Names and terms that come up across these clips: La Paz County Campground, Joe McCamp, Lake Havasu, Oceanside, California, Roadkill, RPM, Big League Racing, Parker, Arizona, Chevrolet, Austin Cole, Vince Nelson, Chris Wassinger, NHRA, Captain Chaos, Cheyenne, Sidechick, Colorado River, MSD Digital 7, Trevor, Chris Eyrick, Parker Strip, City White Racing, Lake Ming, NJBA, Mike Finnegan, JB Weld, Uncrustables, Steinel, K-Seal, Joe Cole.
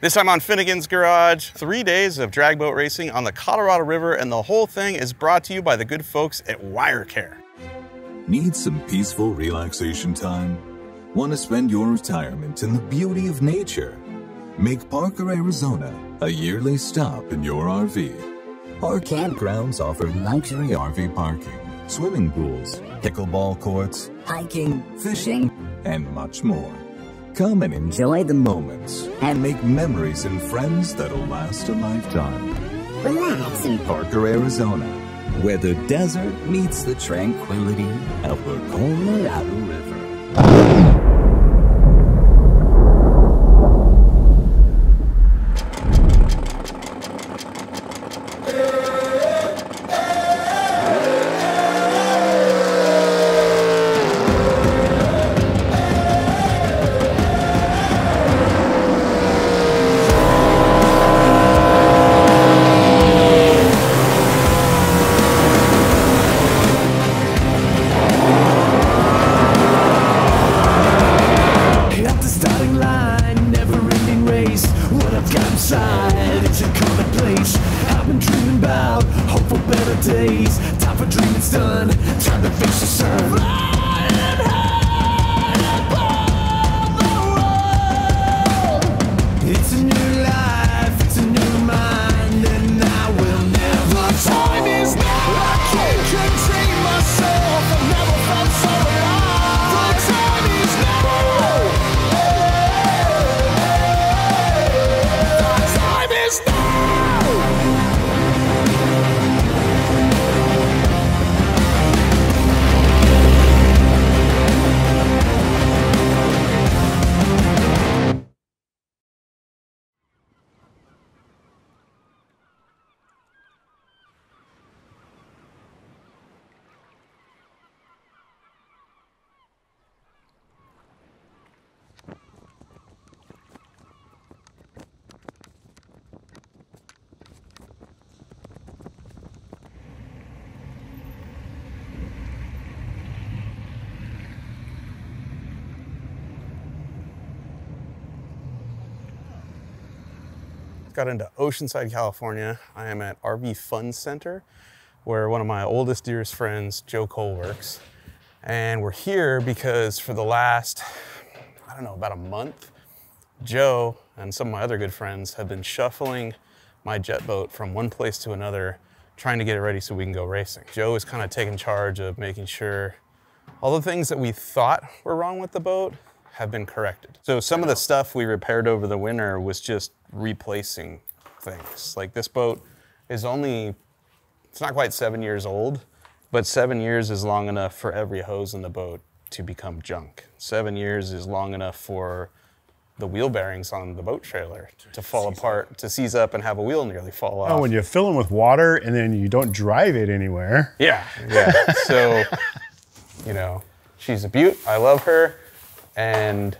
This time on Finnegan's Garage, 3 days of drag boat racing on the Colorado River, and the whole thing is brought to you by the good folks at Wirecare. Need some peaceful relaxation time? Want to spend your retirement in the beauty of nature? Make Parker, Arizona a yearly stop in your RV. Our campgrounds offer luxury RV parking, swimming pools, pickleball courts, hiking, fishing, and much more. Come and enjoy the moments and make memories and friends that'll last a lifetime. Relax in Parker, Arizona, where the desert meets the tranquility of the Colorado River. Got into Oceanside, California. I am at RV Fun Center, where one of my oldest, dearest friends, Joe Cole, works. And we're here because for the last, I don't know, about a month, Joe and some of my other good friends have been shuffling my jet boat from one place to another, trying to get it ready so we can go racing. Joe is kind of taking charge of making sure all the things that we thought were wrong with the boat have been corrected. So some of the stuff we repaired over the winter was just replacing things. Like this boat is only, it's not quite 7 years old, but 7 years is long enough for every hose in the boat to become junk. 7 years is long enough for the wheel bearings on the boat trailer to fall apart, to seize up and have a wheel nearly fall off. Oh, when you fill them with water and then you don't drive it anywhere. Yeah, yeah. So, you know, she's a beaut, I love her. And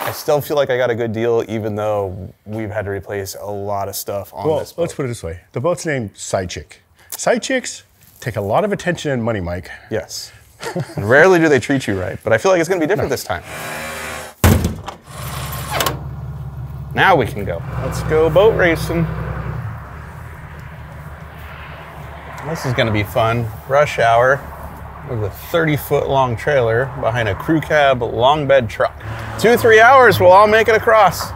I still feel like I got a good deal, even though we've had to replace a lot of stuff on this boat. Well, let's put it this way. The boat's named Sidechick. Sidechicks take a lot of attention and money, Mike. Yes. And rarely do they treat you right, but I feel like it's going to be different this time. Now we can go. Let's go boat racing. This is going to be fun. Rush hour. With a 30-foot-long trailer behind a crew cab long bed truck. 2-3 hours, we'll all make it across.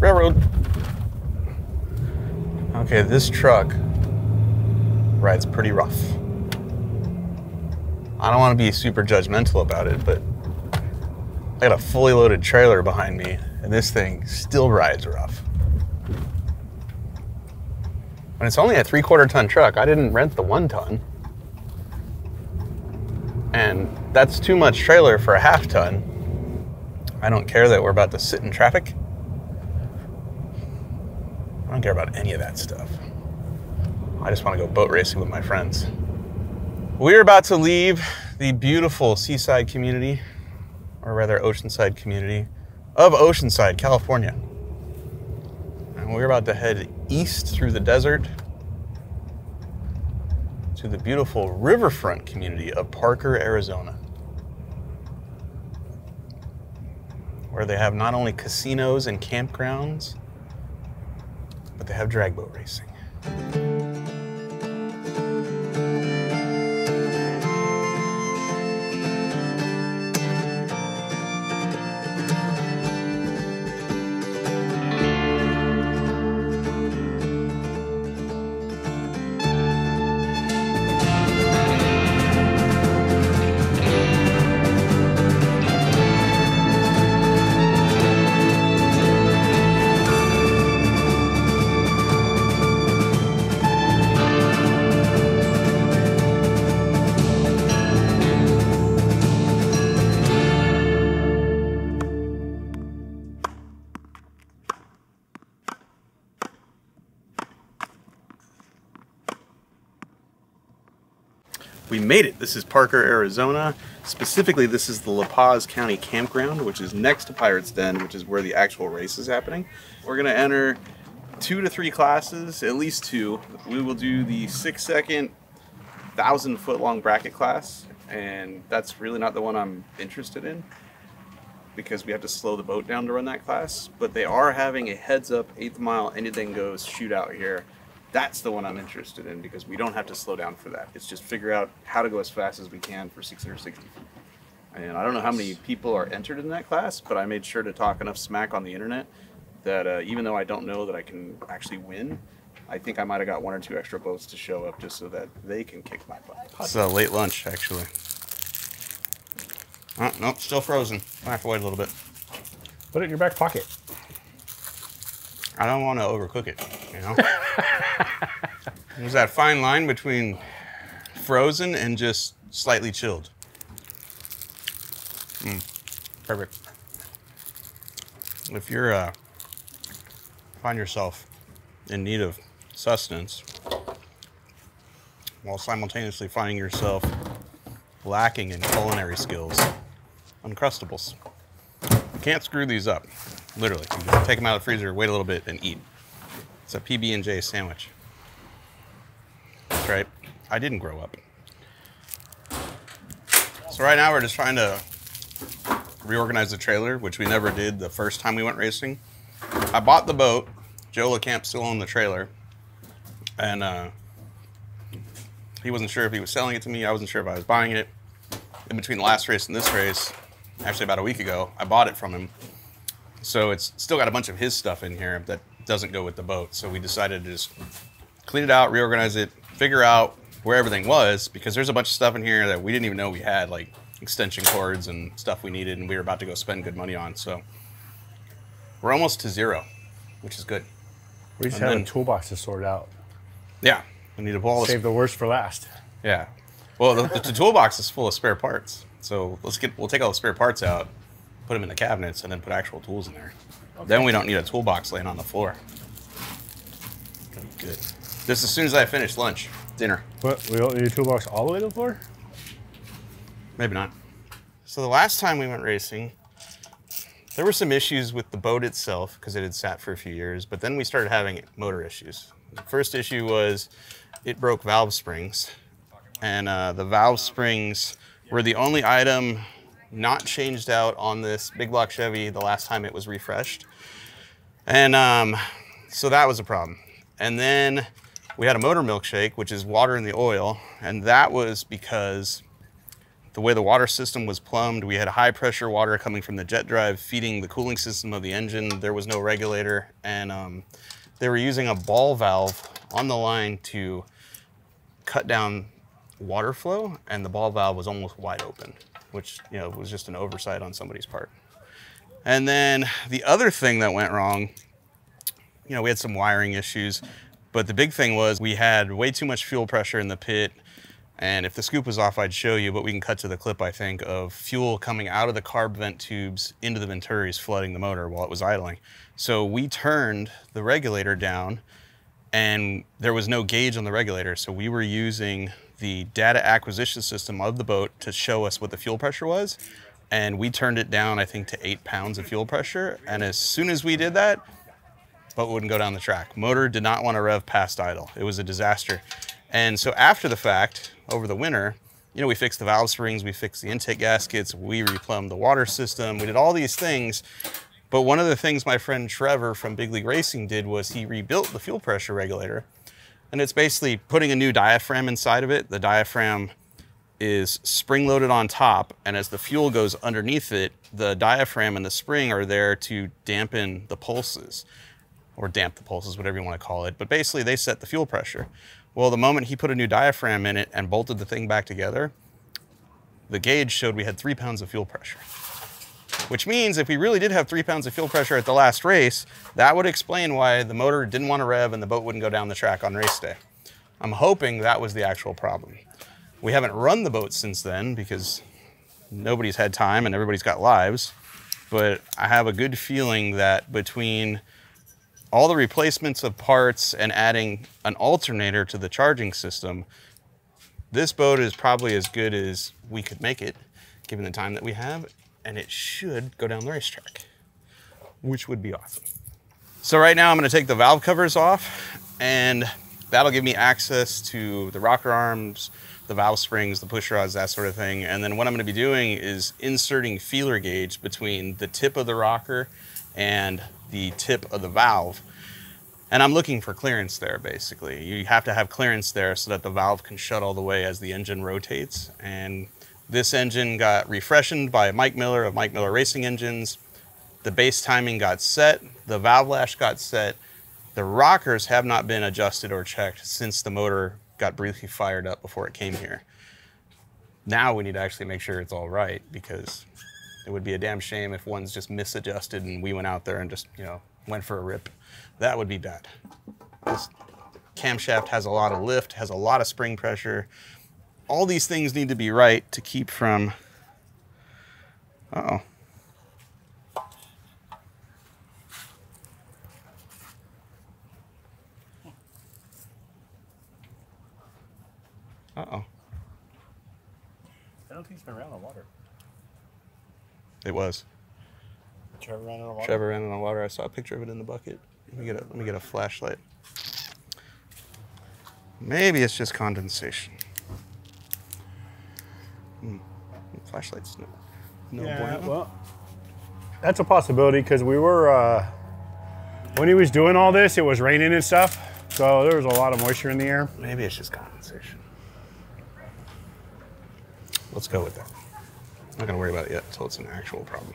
Railroad. Okay, this truck rides pretty rough. I don't want to be super judgmental about it, but I got a fully loaded trailer behind me, and this thing still rides rough. And it's only a 3/4 ton truck. I didn't rent the 1 ton. And that's too much trailer for a 1/2 ton. I don't care that we're about to sit in traffic. I don't care about any of that stuff. I just want to go boat racing with my friends. We're about to leave the beautiful seaside community, or rather Oceanside community, of Oceanside, California. And we're about to head east through the desert to the beautiful riverfront community of Parker, Arizona. where they have not only casinos and campgrounds, but they have drag boat racing. We made it. This is Parker, Arizona. Specifically, this is the La Paz County Campground, which is next to Pirates Den, which is where the actual race is happening. We're gonna enter 2 to 3 classes, at least 2. We will do the 6-second, 1,000-foot long bracket class, and that's really not the one I'm interested in because we have to slow the boat down to run that class, but they are having a heads-up 8th mile, anything goes shootout here. That's the one I'm interested in because we don't have to slow down for that. It's just figure out how to go as fast as we can for 660 feet. And I don't know how many people are entered in that class, but I made sure to talk enough smack on the internet that even though I don't know that I can actually win, I think I might have got 1 or 2 extra boats to show up just so that they can kick my butt. It's late lunch, actually. Oh, nope, still frozen. I have to wait a little bit. Put it in your back pocket. I don't want to overcook it, you know? There's that fine line between frozen and just slightly chilled. Perfect. If you're find yourself in need of sustenance while simultaneously finding yourself lacking in culinary skills, Uncrustables. You can't screw these up. Literally, you just take them out of the freezer, wait a little bit, and eat. It's a PB&J sandwich. That's right. I didn't grow up. So right now we're just trying to reorganize the trailer, which we never did the first time we went racing. I bought the boat. Joe McCamp still owned the trailer. And he wasn't sure if he was selling it to me. I wasn't sure if I was buying it. In between the last race and this race, actually about a week ago, I bought it from him. So it's still got a bunch of his stuff in here that doesn't go with the boat. So we decided to just clean it out, reorganize it, figure out where everything was, because there's a bunch of stuff in here that we didn't even know we had, like extension cords and stuff we needed and we were about to go spend good money on. So we're almost to zero, which is good. We just have a toolbox to sort out. Yeah, we need to pull all this. Save the worst for last. Yeah. Well, the toolbox is full of spare parts. So we'll take all the spare parts out, put them in the cabinets, and then put actual tools in there. Okay. Then we don't need a toolbox laying on the floor. Good. This as soon as I finish lunch, dinner. What, we don't need a toolbox all the way to the floor? Maybe not. So the last time we went racing, there were some issues with the boat itself because it had sat for a few years, but then we started having motor issues. The first issue was it broke valve springs, and the valve springs were the only item not changed out on this big block Chevy the last time it was refreshed. And so that was a problem. And then we had a motor milkshake, which is water in the oil. And that was because the way the water system was plumbed, we had high pressure water coming from the jet drive feeding the cooling system of the engine. There was no regulator. And they were using a ball valve on the line to cut down water flow. And the ball valve was almost wide open, which, you know, was just an oversight on somebody's part. And then the other thing that went wrong, you know, we had some wiring issues, but the big thing was we had way too much fuel pressure in the pit. And if the scoop was off, I'd show you, but we can cut to the clip, I think, of fuel coming out of the carb vent tubes into the Venturis, flooding the motor while it was idling. So we turned the regulator down and there was no gauge on the regulator. So we were using the data acquisition system of the boat to show us what the fuel pressure was. And we turned it down, I think, to 8 pounds of fuel pressure. And as soon as we did that, boat wouldn't go down the track. Motor did not want to rev past idle. It was a disaster. And so after the fact, over the winter, you know, we fixed the valve springs, we fixed the intake gaskets, we replumbed the water system, we did all these things. But one of the things my friend Trevor from Big League Racing did was he rebuilt the fuel pressure regulator. And it's basically putting a new diaphragm inside of it. The diaphragm is spring-loaded on top, and as the fuel goes underneath it, the diaphragm and the spring are there to dampen the pulses, or damp the pulses, whatever you want to call it. But basically, they set the fuel pressure. Well, the moment he put a new diaphragm in it and bolted the thing back together, the gauge showed we had 3 pounds of fuel pressure. Which means if we really did have 3 pounds of fuel pressure at the last race, that would explain why the motor didn't want to rev and the boat wouldn't go down the track on race day. I'm hoping that was the actual problem. We haven't run the boat since then because nobody's had time and everybody's got lives, but I have a good feeling that between all the replacements of parts and adding an alternator to the charging system, this boat is probably as good as we could make it, given the time that we have, and it should go down the racetrack, which would be awesome. So right now I'm gonna take the valve covers off, and that'll give me access to the rocker arms, the valve springs, the push rods, that sort of thing. And then what I'm gonna be doing is inserting feeler gauge between the tip of the rocker and the tip of the valve. And I'm looking for clearance there, basically. You have to have clearance there so that the valve can shut all the way as the engine rotates. And this engine got refreshened by Mike Miller of Mike Miller Racing Engines. The base timing got set, the valve lash got set. The rockers have not been adjusted or checked since the motor got briefly fired up before it came here. Now we need to actually make sure it's all right, because it would be a damn shame if one's just misadjusted and we went out there and just, you know, went for a rip. That would be bad. This camshaft has a lot of lift, has a lot of spring pressure. All these things need to be right to keep from, uh-oh. Uh-oh. I don't think he's been around on water. It was. Trevor ran on water. Trevor ran on water. I saw a picture of it in the bucket. Let me get a flashlight. Maybe it's just condensation. Flashlights, no. Yeah, well, that's a possibility, because we were when he was doing all this, it was raining and stuff, so there was a lot of moisture in the air. Maybe it's just condensation. Let's go with that. I'm not gonna worry about it yet until it's an actual problem.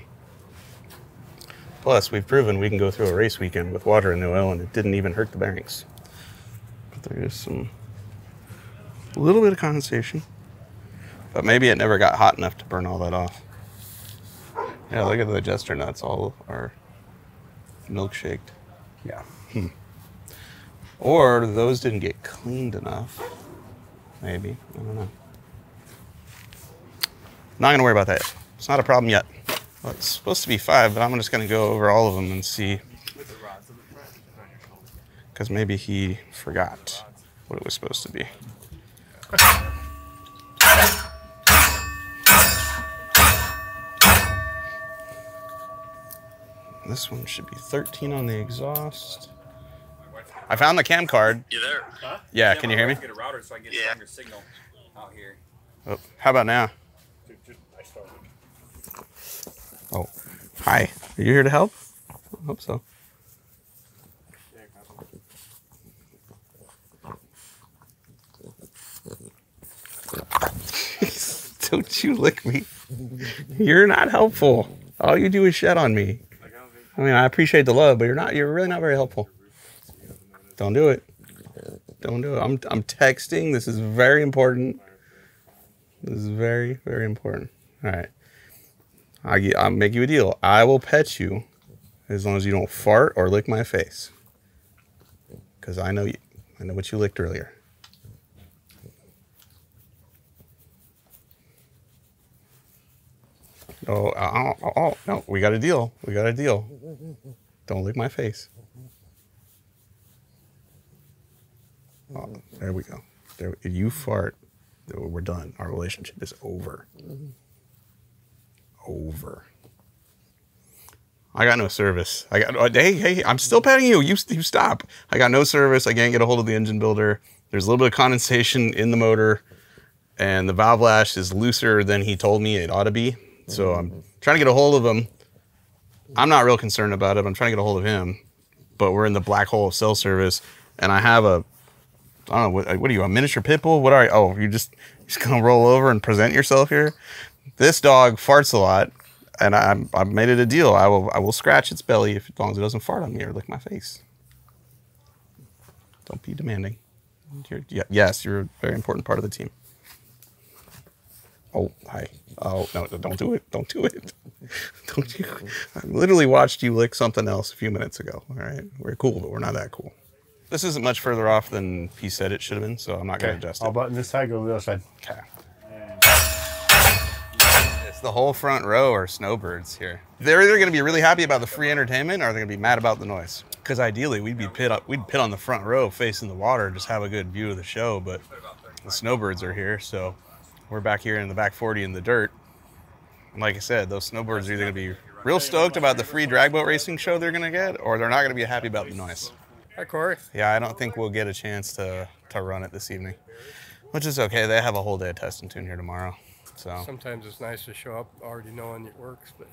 Plus, we've proven we can go through a race weekend with water in the oil, and it didn't even hurt the bearings. But there is a little bit of condensation, but maybe it never got hot enough to burn all that off. Yeah, look at the adjuster nuts, all are milkshaked. Yeah. Or those didn't get cleaned enough, maybe, I don't know. Not gonna worry about that. It's not a problem yet. Well, it's supposed to be 5, but I'm just gonna go over all of them and see. Because maybe he forgot what it was supposed to be. This one should be 13 on the exhaust. I found the cam card. You there? Huh? Yeah, can you hear me? Get a router so I can get a stronger signal out here. Oh, how about now? Oh, hi. Are you here to help? I hope so. Don't you lick me. You're not helpful. All you do is shed on me. I mean, I appreciate the love, but you're really not very helpful. Don't do it. Don't do it. I'm texting. This is very important. This is very, very important. All right. I'll make you a deal. I will pet you as long as you don't fart or lick my face. Because I know you. I know what you licked earlier. Oh, no, we got a deal. We got a deal. Don't lick my face. Oh, there we go. There, if you fart, we're done. Our relationship is over. Over. I got no service. Hey, I'm still petting you. You stop. I got no service. I can't get a hold of the engine builder. There's a little bit of condensation in the motor. and the valve lash is looser than he told me it ought to be. So I'm trying to get a hold of him. I'm not real concerned about it. I'm trying to get a hold of him, but we're in the black hole of cell service, and I have a, I don't know, what are you, a miniature pit bull? What are you? Oh, you're just going to roll over and present yourself here? This dog farts a lot, and I made it a deal. I will scratch its belly as long as it doesn't fart on me or lick my face. Don't be demanding. Yes, you're a very important part of the team. Oh, hi. Oh, no, don't do it. Don't do it. Don't you. I literally watched you lick something else a few minutes ago. All right. We're cool, but we're not that cool. This isn't much further off than he said it should have been, so I'm not going to adjust it. I'll button this side, go to the other side. Okay. It's the whole front row are snowbirds here. They're either going to be really happy about the free entertainment, or they're going to be mad about the noise. Because ideally, we'd pit on the front row facing the water, just have a good view of the show, but the snowbirds are here, so... We're back here in the back 40 in the dirt. And like I said, those snowbirds are either going to be real stoked about the free drag boat racing show they're going to get, or they're not going to be happy about the noise. Hi, Corey. Yeah, I don't think we'll get a chance to run it this evening, which is okay. They have a whole day of test and tune here tomorrow. So sometimes it's nice to show up already knowing it works, but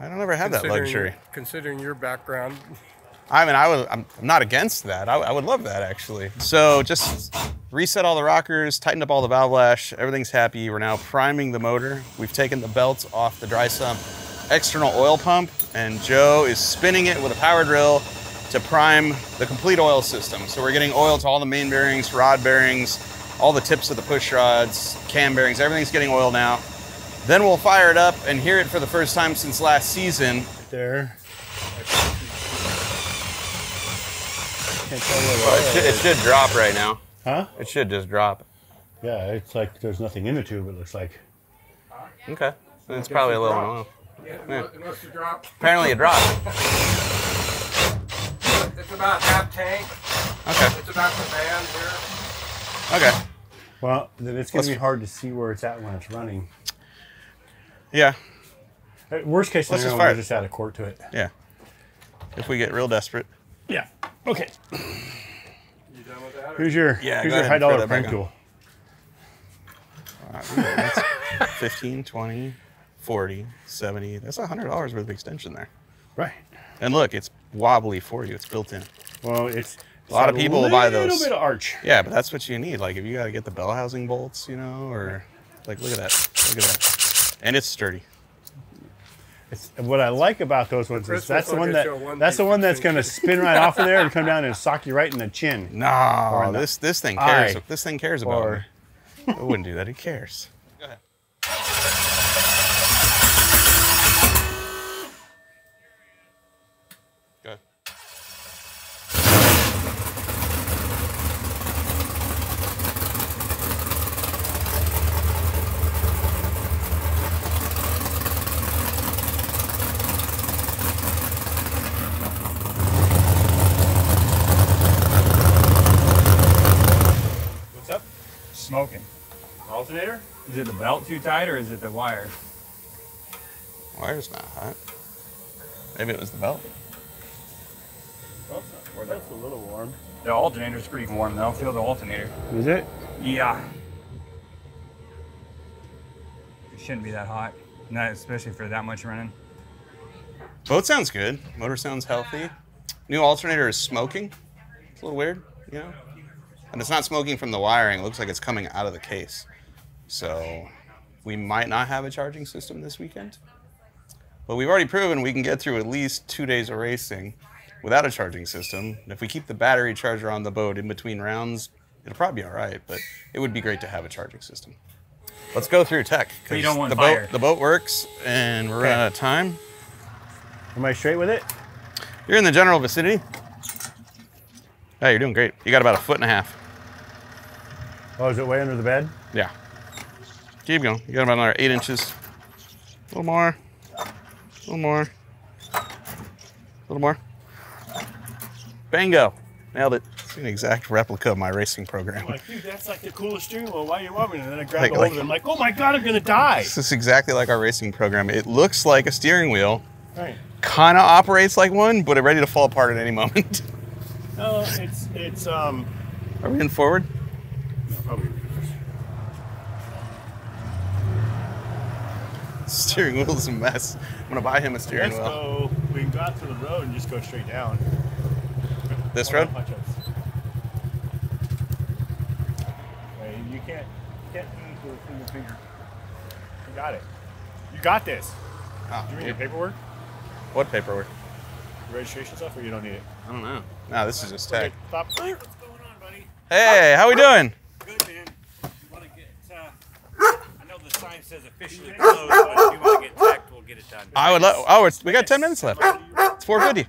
I don't ever have that luxury. Considering your background. I mean, I'm not against that. I would love that, actually. So just reset all the rockers, tightened up all the valve lash, everything's happy. We're now priming the motor. We've taken the belts off the dry sump external oil pump, and Joe is spinning it with a power drill to prime the complete oil system. So we're getting oil to all the main bearings, rod bearings, all the tips of the push rods, cam bearings, everything's getting oil now. Then we'll fire it up and hear it for the first time since last season. Right there. Oh, it should drop right now. Huh? It should just drop. Yeah, it's like there's nothing in the tube, it looks like. Okay. So it's probably a little oil. Yeah, unless you drop. Apparently it dropped. It's about half tank. Okay. It's about the band here. Okay. Well, then it's going to be hard to see where it's at when it's running. Yeah. Worst case scenario, we'll just add a quart to it. Yeah. If we get real desperate. Yeah. Okay. You done with that? Here's your $5 prime tool. All right, that's 15, 20, 40, 70. That's $100 worth of extension there. Right. And look, it's wobbly for you. It's built in. Well, it's a lot of people will buy those. A little bit of arch. Yeah, but that's what you need. Like if you got to get the bell housing bolts, you know, or like look at that. Look at that. And it's sturdy. What I like about those ones is that's the one that's going to spin right off of there and come down and sock you right in the chin. No, this thing cares. This thing cares about me. I wouldn't do that. It cares. Go ahead. Go Smoking. Alternator? Is it the belt too tight or is it the wire? Wire's not hot. Maybe it was the belt. That's a little warm. The alternator's pretty warm though. Feel the alternator. Is it? Yeah. It shouldn't be that hot. Not especially for that much running. Boat sounds good. Motor sounds healthy. New alternator is smoking. It's a little weird, you know? And it's not smoking from the wiring. It looks like it's coming out of the case. So we might not have a charging system this weekend. But we've already proven we can get through at least 2 days of racing without a charging system. And if we keep the battery charger on the boat in between rounds, it'll probably be all right. But it would be great to have a charging system. Let's go through tech. Because the boat works, and we're out of time. Am I straight with it? You're in the general vicinity. Hey, you're doing great. You got about 1.5 feet. Oh, is it way under the bed? Yeah. Keep going. You got about another 8 inches. A little more. A little more. A little more. Bingo. Nailed it. It's an exact replica of my racing program. I'm like, dude, that's like the coolest steering wheel. Why are you rubbing it? And then I grab a hold of it. I'm like, oh my God, I'm going to die. This is exactly like our racing program. It looks like a steering wheel. Right. Kind of operates like one, but it's ready to fall apart at any moment. No, it's. Are we in forward? No, probably. Steering wheel's a mess. I'm gonna buy him a steering wheel. Go, we can go out to the road and just go straight down. This road? You can't move with a single finger. You got it. You got this. Oh, do you need your paperwork? What paperwork? Your registration stuff, or you don't need it? I don't know. No, this is just tag. Stop. What's going on, buddy? Hey, how we doing? Good, man. You want to get, I know the sign says officially closed, but if you want to get checked, we'll get it done. I would love, oh, we got 10 minutes left. It's 4:50.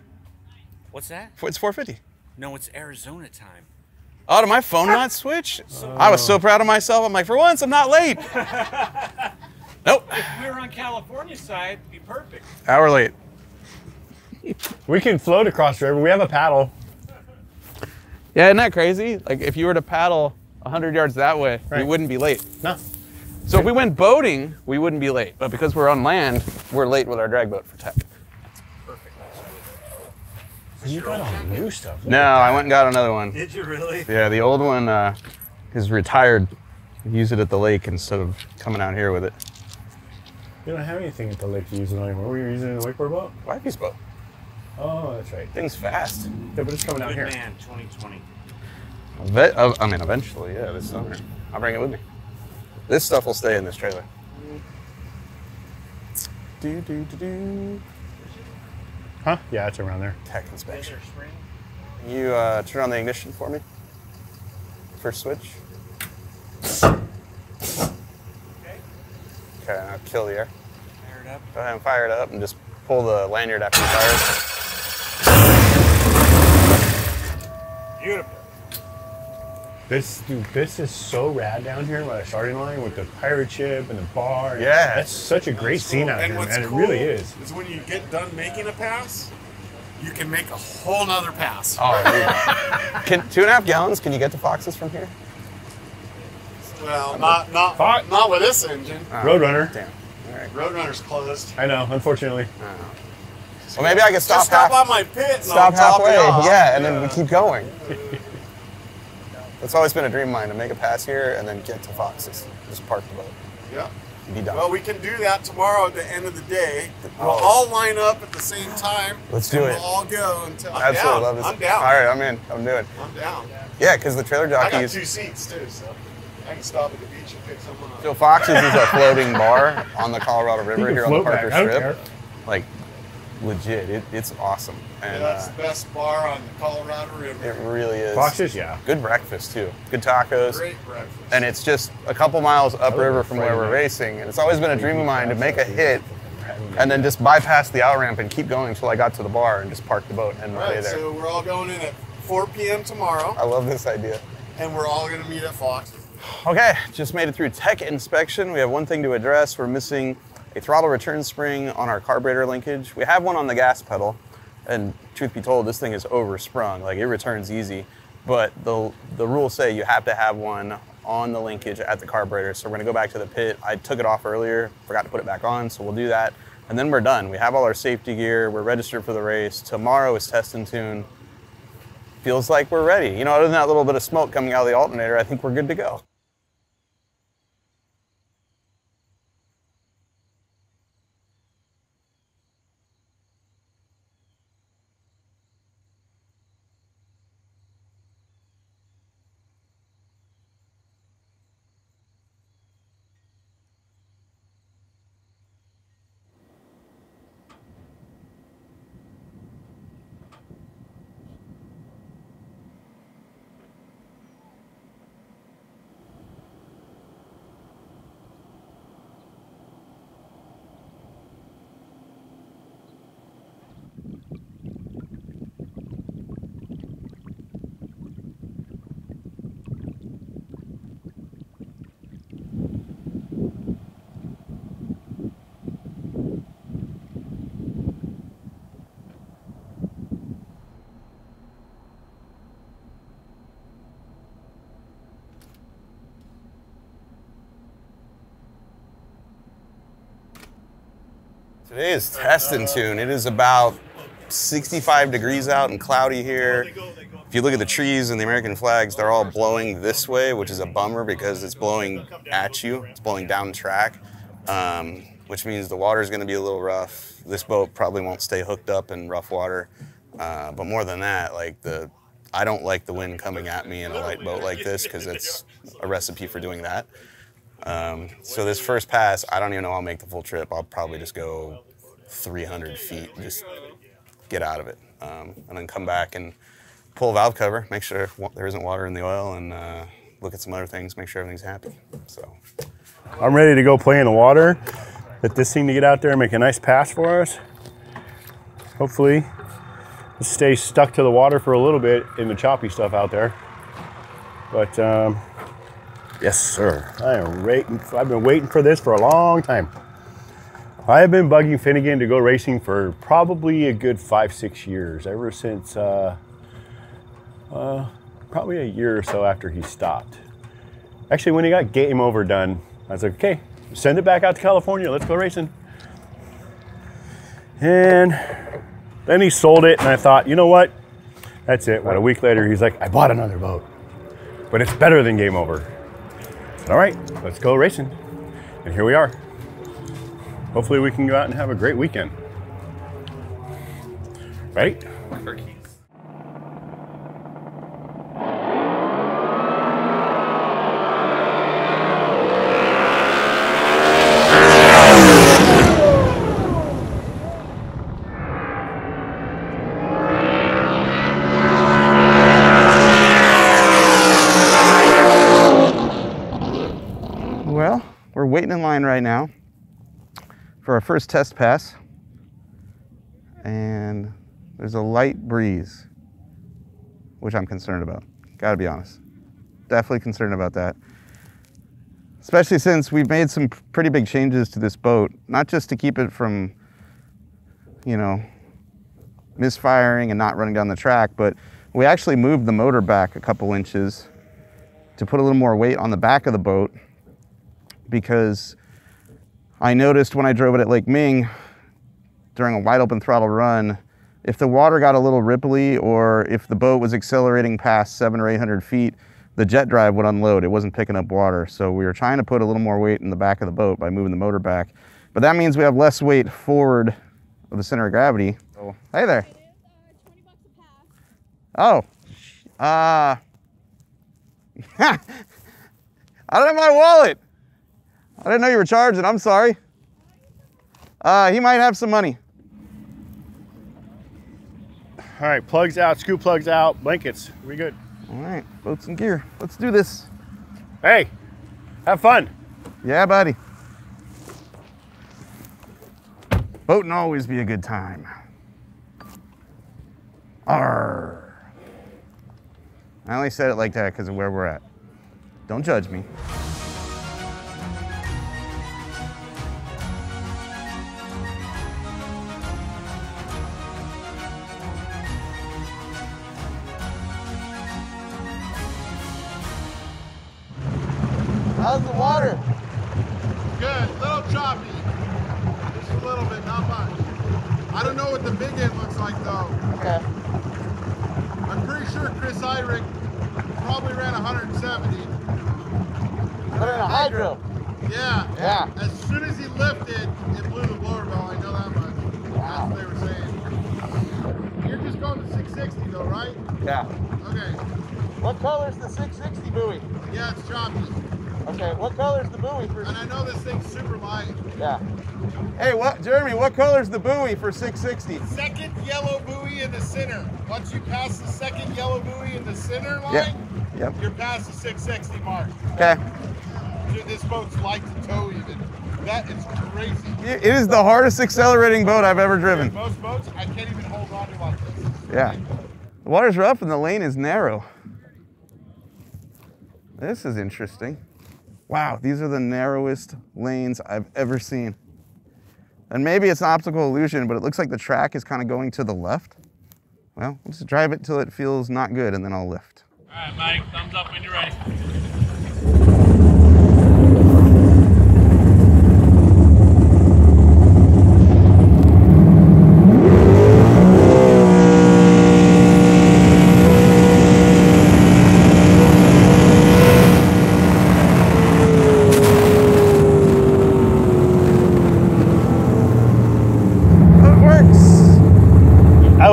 What's that? It's 4:50. No, it's Arizona time. Oh, did my phone not switch? Oh. I was so proud of myself. I'm like, for once, I'm not late. Nope. If we were on California side, it'd be perfect. Hour late. We can float across the river. We have a paddle. Yeah, isn't that crazy? Like, if you were to paddle 100 yards that way, right, we wouldn't be late. No. So if we went boating, we wouldn't be late. But because we're on land, we're late with our drag boat for tech. You got all new stuff. No, I went and got another one. Did you really? Yeah, the old one is retired. We use it at the lake instead of coming out here with it. You don't have anything at the lake to use it anymore. Were you using the wakeboard boat? Wifey's boat. Oh, that's right. Thing's fast. Yeah, but it's coming out here. Good man, 2020. I mean, eventually, yeah, this summer. I'll bring it with me. This stuff will stay in this trailer. Do, do, do, do. Huh? Yeah, it's around there. Tech inspection. Can you turn on the ignition for me? First switch. Okay. Okay, now kill the air. Fire it up. Go ahead and fire it up and just pull the lanyard after you fire it. Beautiful. Dude, this is so rad down here by the starting line with the pirate ship and the bar. Yeah. That's such a great scene out here, man. It really is. It's when you get done making a pass, you can make a whole nother pass. Oh, yeah. 2.5 gallons, can you get to Fox's from here? Well, not with this engine. Roadrunner. Damn. All right. Roadrunner's closed. I know, unfortunately. I know. So well, maybe I can stop halfway. Stop on my pit and stop halfway. Yeah, and then we keep going. It's always been a dream of mine to make a pass here and then get to Fox's. Just park the boat. Yeah. Be done. Well, we can do that tomorrow at the end of the day. We'll all line up at the same time. Let's do it. We'll all go until I'm absolutely down. Love this. I'm down. All right, I'm in. I'm doing. I'm down. Yeah, because the trailer jockey I got 2 seats too, so I can stop at the beach and pick someone up. So Fox's is a floating bar on the Colorado River here on the Parker Strip. Like, legit, it's awesome. And, yeah, that's the best bar on the Colorado River. It really is. Fox's, yeah. Good breakfast, too. Good tacos. Great breakfast. And it's just a couple miles upriver from where we're racing. And it's always been a dream of mine to make a hit and then just bypass the out ramp and keep going until I got to the bar and just park the boat and we'll be there. So we're all going in at 4 p.m. tomorrow. I love this idea. And we're all going to meet at Fox's. Okay, just made it through tech inspection. We have one thing to address. We're missing a throttle return spring on our carburetor linkage. We have one on the gas pedal, and truth be told, this thing is oversprung. Like, it returns easy, but the rules say you have to have one on the linkage at the carburetor. So we're gonna go back to the pit. I took it off earlier, forgot to put it back on, so we'll do that. And then we're done. We have all our safety gear. We're registered for the race. Tomorrow is test and tune. Feels like we're ready. You know, other than that little bit of smoke coming out of the alternator, I think we're good to go. Today is test and tune. It is about 65 degrees out and cloudy here. If you look at the trees and the American flags, they're all blowing this way, which is a bummer because it's blowing at you. It's blowing down track. which means the water is going to be a little rough. This boat probably won't stay hooked up in rough water. But more than that, like I don't like the wind coming at me in a light boat like this because it's a recipe for doing that. So this first pass, I don't even know I'll make the full trip. I'll probably just go 300 feet, just get out of it, and then come back and pull valve cover, make sure there isn't water in the oil, and look at some other things, make sure everything's happy. So I'm ready to go play in the water. Let this thing to get out there and make a nice pass for us. Hopefully, stay stuck to the water for a little bit in the choppy stuff out there. But yes, sir. I've been waiting for this for a long time. I have been bugging Finnegan to go racing for probably a good 5-6 years, ever since probably a year or so after he stopped. Actually, when he got Game Over done, I was like, okay, send it back out to California. Let's go racing. And then he sold it, and I thought, you know what? That's it. About a week later, he's like, I bought another boat, but it's better than Game Over. Said, all right, let's go racing. And here we are. Hopefully we can go out and have a great weekend. Right? Waiting in line right now for our first test pass, and there's a light breeze, which I'm concerned about. Gotta be honest, definitely concerned about that, especially since we've made some pretty big changes to this boat, not just to keep it from, you know, misfiring and not running down the track, but we actually moved the motor back a couple inches to put a little more weight on the back of the boat, because I noticed when I drove it at Lake Ming during a wide open throttle run, if the water got a little ripply or if the boat was accelerating past 700 or 800 feet, the jet drive would unload. It wasn't picking up water. So we were trying to put a little more weight in the back of the boat by moving the motor back. But that means we have less weight forward of the center of gravity. Oh. Hey there. Oh, I don't have my wallet. I didn't know you were charging, I'm sorry. He might have some money. All right, plugs out, scoop plugs out, blankets, we good. All right, boats and gear, let's do this. Hey, have fun. Yeah, buddy. Boating always be a good time. Arr. I only said it like that because of where we're at. Don't judge me. How's the water? Good, a little choppy. Just a little bit, not much. I don't know what the big end looks like though. Okay. I'm pretty sure Chris Eyrick probably ran 170. Put in a hydro. Yeah. Yeah. As soon as he lifted, it blew the blower bell. I know that much. Wow. That's what they were saying. You're just going to 660 though, right? Yeah. Okay. What color's the 660 buoy? Yeah, it's choppy. Okay, what color's the buoy for... And I know this thing's super light. Yeah. Hey, what, Jeremy, what color's the buoy for 660? Second yellow buoy in the center. Once you pass the second yellow buoy in the center line, yep. You're past the 660 mark. Okay. Dude, this boat's light to tow even. That is crazy. It is the hardest accelerating boat I've ever driven. Dude, most boats, I can't even hold on to like this. Yeah. The water's rough and the lane is narrow. This is interesting. Wow, these are the narrowest lanes I've ever seen. And maybe it's an optical illusion, but it looks like the track is kind of going to the left. Well, let's drive it till it feels not good, and then I'll lift. All right, Mike, thumbs up when you're ready.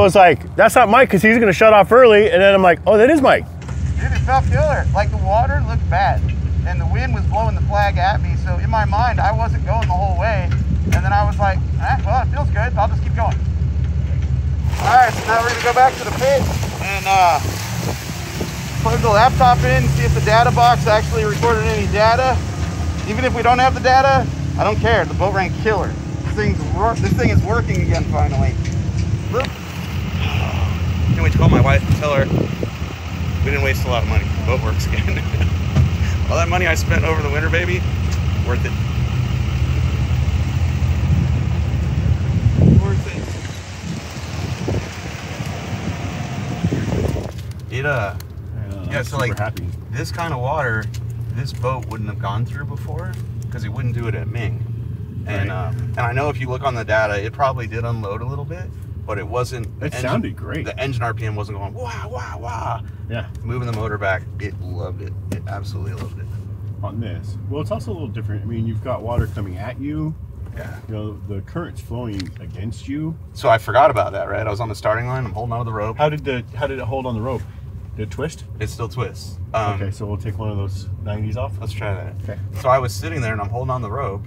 was like, that's not Mike because he's going to shut off early. And then I'm like, oh, that is Mike. Dude, it felt killer. Like, the water looked bad. And the wind was blowing the flag at me. So in my mind, I wasn't going the whole way. And then I was like, ah, well, it feels good. I'll just keep going. All right, so now we're going to go back to the pit and plug the laptop in, see if the data box actually recorded any data. Even if we don't have the data, I don't care. The boat ran killer. This thing is working again, finally. Look. Can't wait to call my wife and tell her we didn't waste a lot of money. The boat works again. All that money I spent over the winter, baby, worth it. Yeah, so like happy. This kind of water, this boat wouldn't have gone through before because it wouldn't do it at Ming. And right. And I know if you look on the data, it probably did unload a little bit, but it wasn't. Sounded great. The engine RPM wasn't going wow, wow, wow. Yeah. Moving the motor back, it loved it. It absolutely loved it. On this, well, it's also a little different. I mean, you've got water coming at you. Yeah. You know, the current's flowing against you. So I forgot about that, right? I was on the starting line. I'm holding on to the rope. How did it hold on the rope? Did it twist? It still twists. Okay, so we'll take one of those 90s off. Let's try that. Okay. So I was sitting there and I'm holding on the rope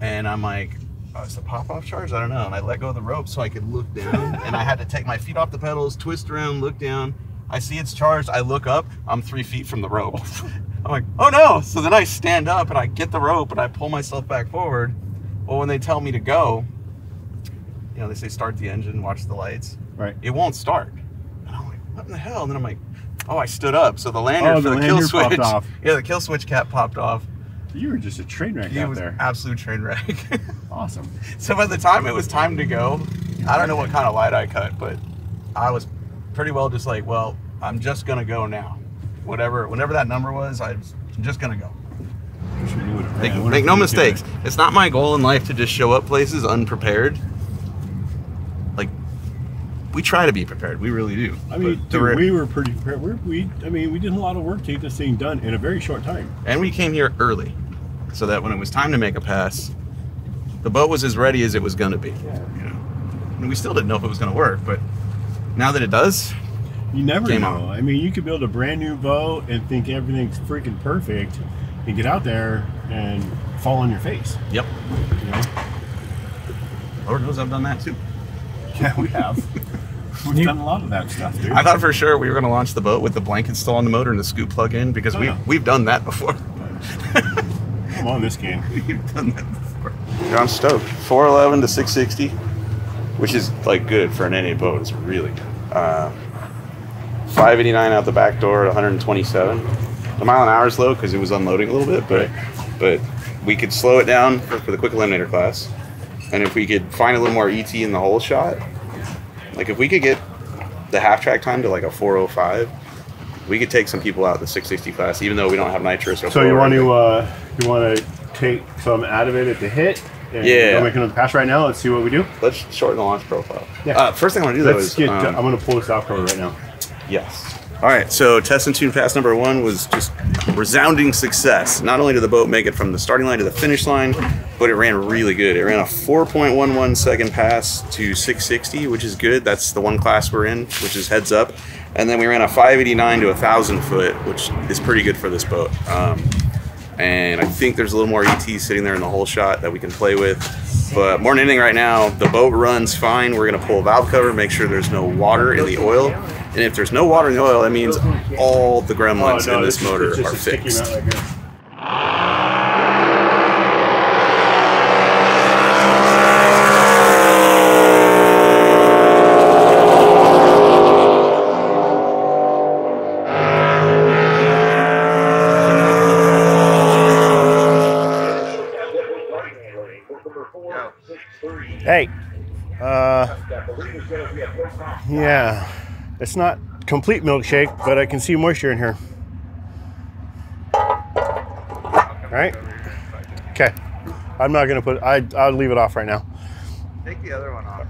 and I'm like, oh, is the pop-off charge? I don't know. And I let go of the rope so I could look down and I had to take my feet off the pedals, twist around, look down. I see it's charged. I look up. I'm 3 feet from the rope. I'm like, oh no. So then I stand up and I get the rope and I pull myself back forward. Well, when they tell me to go, you know, they say start the engine, watch the lights. Right. It won't start. And I'm like, what in the hell? And then I'm like, oh, I stood up, so the lanyard for the kill switch. Off. Yeah, the kill switch cap popped off. You were just a train wreck out there. Absolute train wreck. Awesome. So by the time it was time to go, I don't know what kind of light I cut, but I was pretty well just like, well, I'm just gonna go now. Whatever that number was, I'm just gonna go. Make no mistakes. It's not my goal in life to just show up places unprepared. We try to be prepared. We really do. I mean, dude, we were pretty prepared. We did a lot of work to get this thing done in a very short time. And we came here early, so that when it was time to make a pass, the boat was as ready as it was going to be. Yeah. You know? And we still didn't know if it was going to work, but now that it does, you never know. I mean, you could build a brand new boat and think everything's freaking perfect, and get out there and fall on your face. Yep. You know? Lord knows I've done that too. Yeah, we have. We've done a lot of that stuff, dude. I thought for sure we were going to launch the boat with the blanket still on the motor and the scoop plug in because we've done that before. I'm on this game. We've done that before. I'm stoked. 411 to 660, which is like good for an NA boat. It's really good. 589 out the back door at 127. The mile an hour is low because it was unloading a little bit, but we could slow it down for the quick eliminator class. And if we could find a little more ET in the hole shot, like if we could get the half track time to like a 405, we could take some people out of the 660 class, even though we don't have nitrous. Or so you want to take some out of it at the hit? And yeah. Making another pass right now. Let's see what we do. Let's shorten the launch profile. Yeah. First thing I want to do though is I'm going to pull this off cover right now. Yes. All right. So test and tune pass number one was just resounding success. Not only did the boat make it from the starting line to the finish line, but it ran really good. It ran a 4.11 second pass to 660, which is good. That's the one class we're in, which is heads up. And then we ran a 589 to 1,000 foot, which is pretty good for this boat. And I think there's a little more ET sitting there in the hole shot that we can play with. But more than anything right now, the boat runs fine. We're going to pull a valve cover, make sure there's no water in the oil. And if there's no water in the oil, that means all the gremlins in this motor are fixed. Hey, yeah, it's not complete milkshake, but I can see moisture in here. Right? Okay. I'm not going to put, I'll leave it off right now. Take the other one off.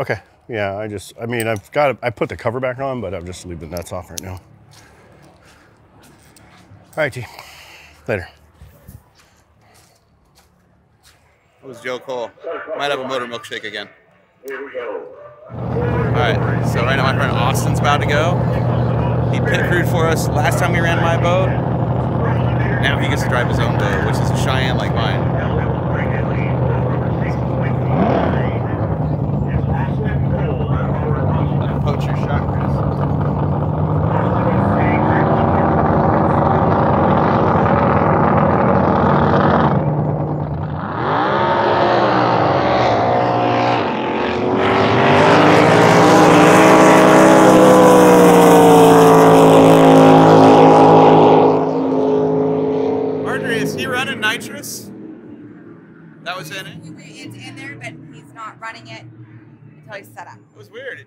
Okay. Yeah, I put the cover back on, but I'm just leaving the nuts off right now. All right, T. Later. It was Joe Cole. Might have a motor milkshake again. Here we go. Alright, so right now my friend Austin's about to go. He pit crewed for us last time we ran my boat. Now he gets to drive his own boat, which is a Cheyenne like mine.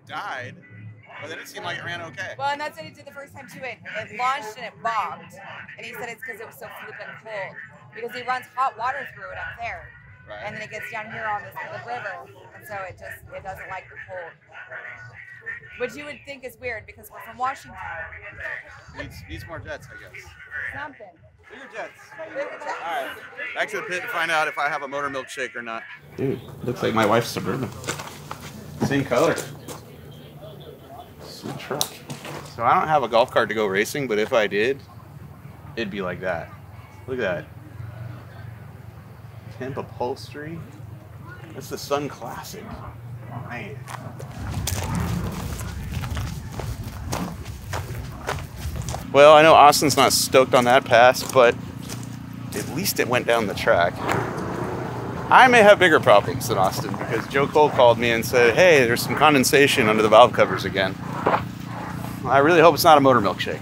Died, but then it seemed like it ran okay. Well, and that's what it did the first time too. It launched and it bobbed, and he said it's because it was so flippin' cold. Because he runs hot water through it up there, right. And then it gets down here on the river, and so it doesn't like the cold. Which you would think is weird because we're from Washington. Needs more jets, I guess. Something. Bigger jets. All right, back to the pit to find out if I have a motor milkshake or not. Dude, looks like my wife's Suburban. Same color. Truck. So I don't have a golf cart to go racing, but if I did, it'd be like that. Look at that. Pimp upholstery. That's the Sun Classic. Man. Well, I know Austin's not stoked on that pass, but at least it went down the track. I may have bigger problems than Austin because Joe Cole called me and said, hey, there's some condensation under the valve covers again. I really hope it's not a motor milkshake.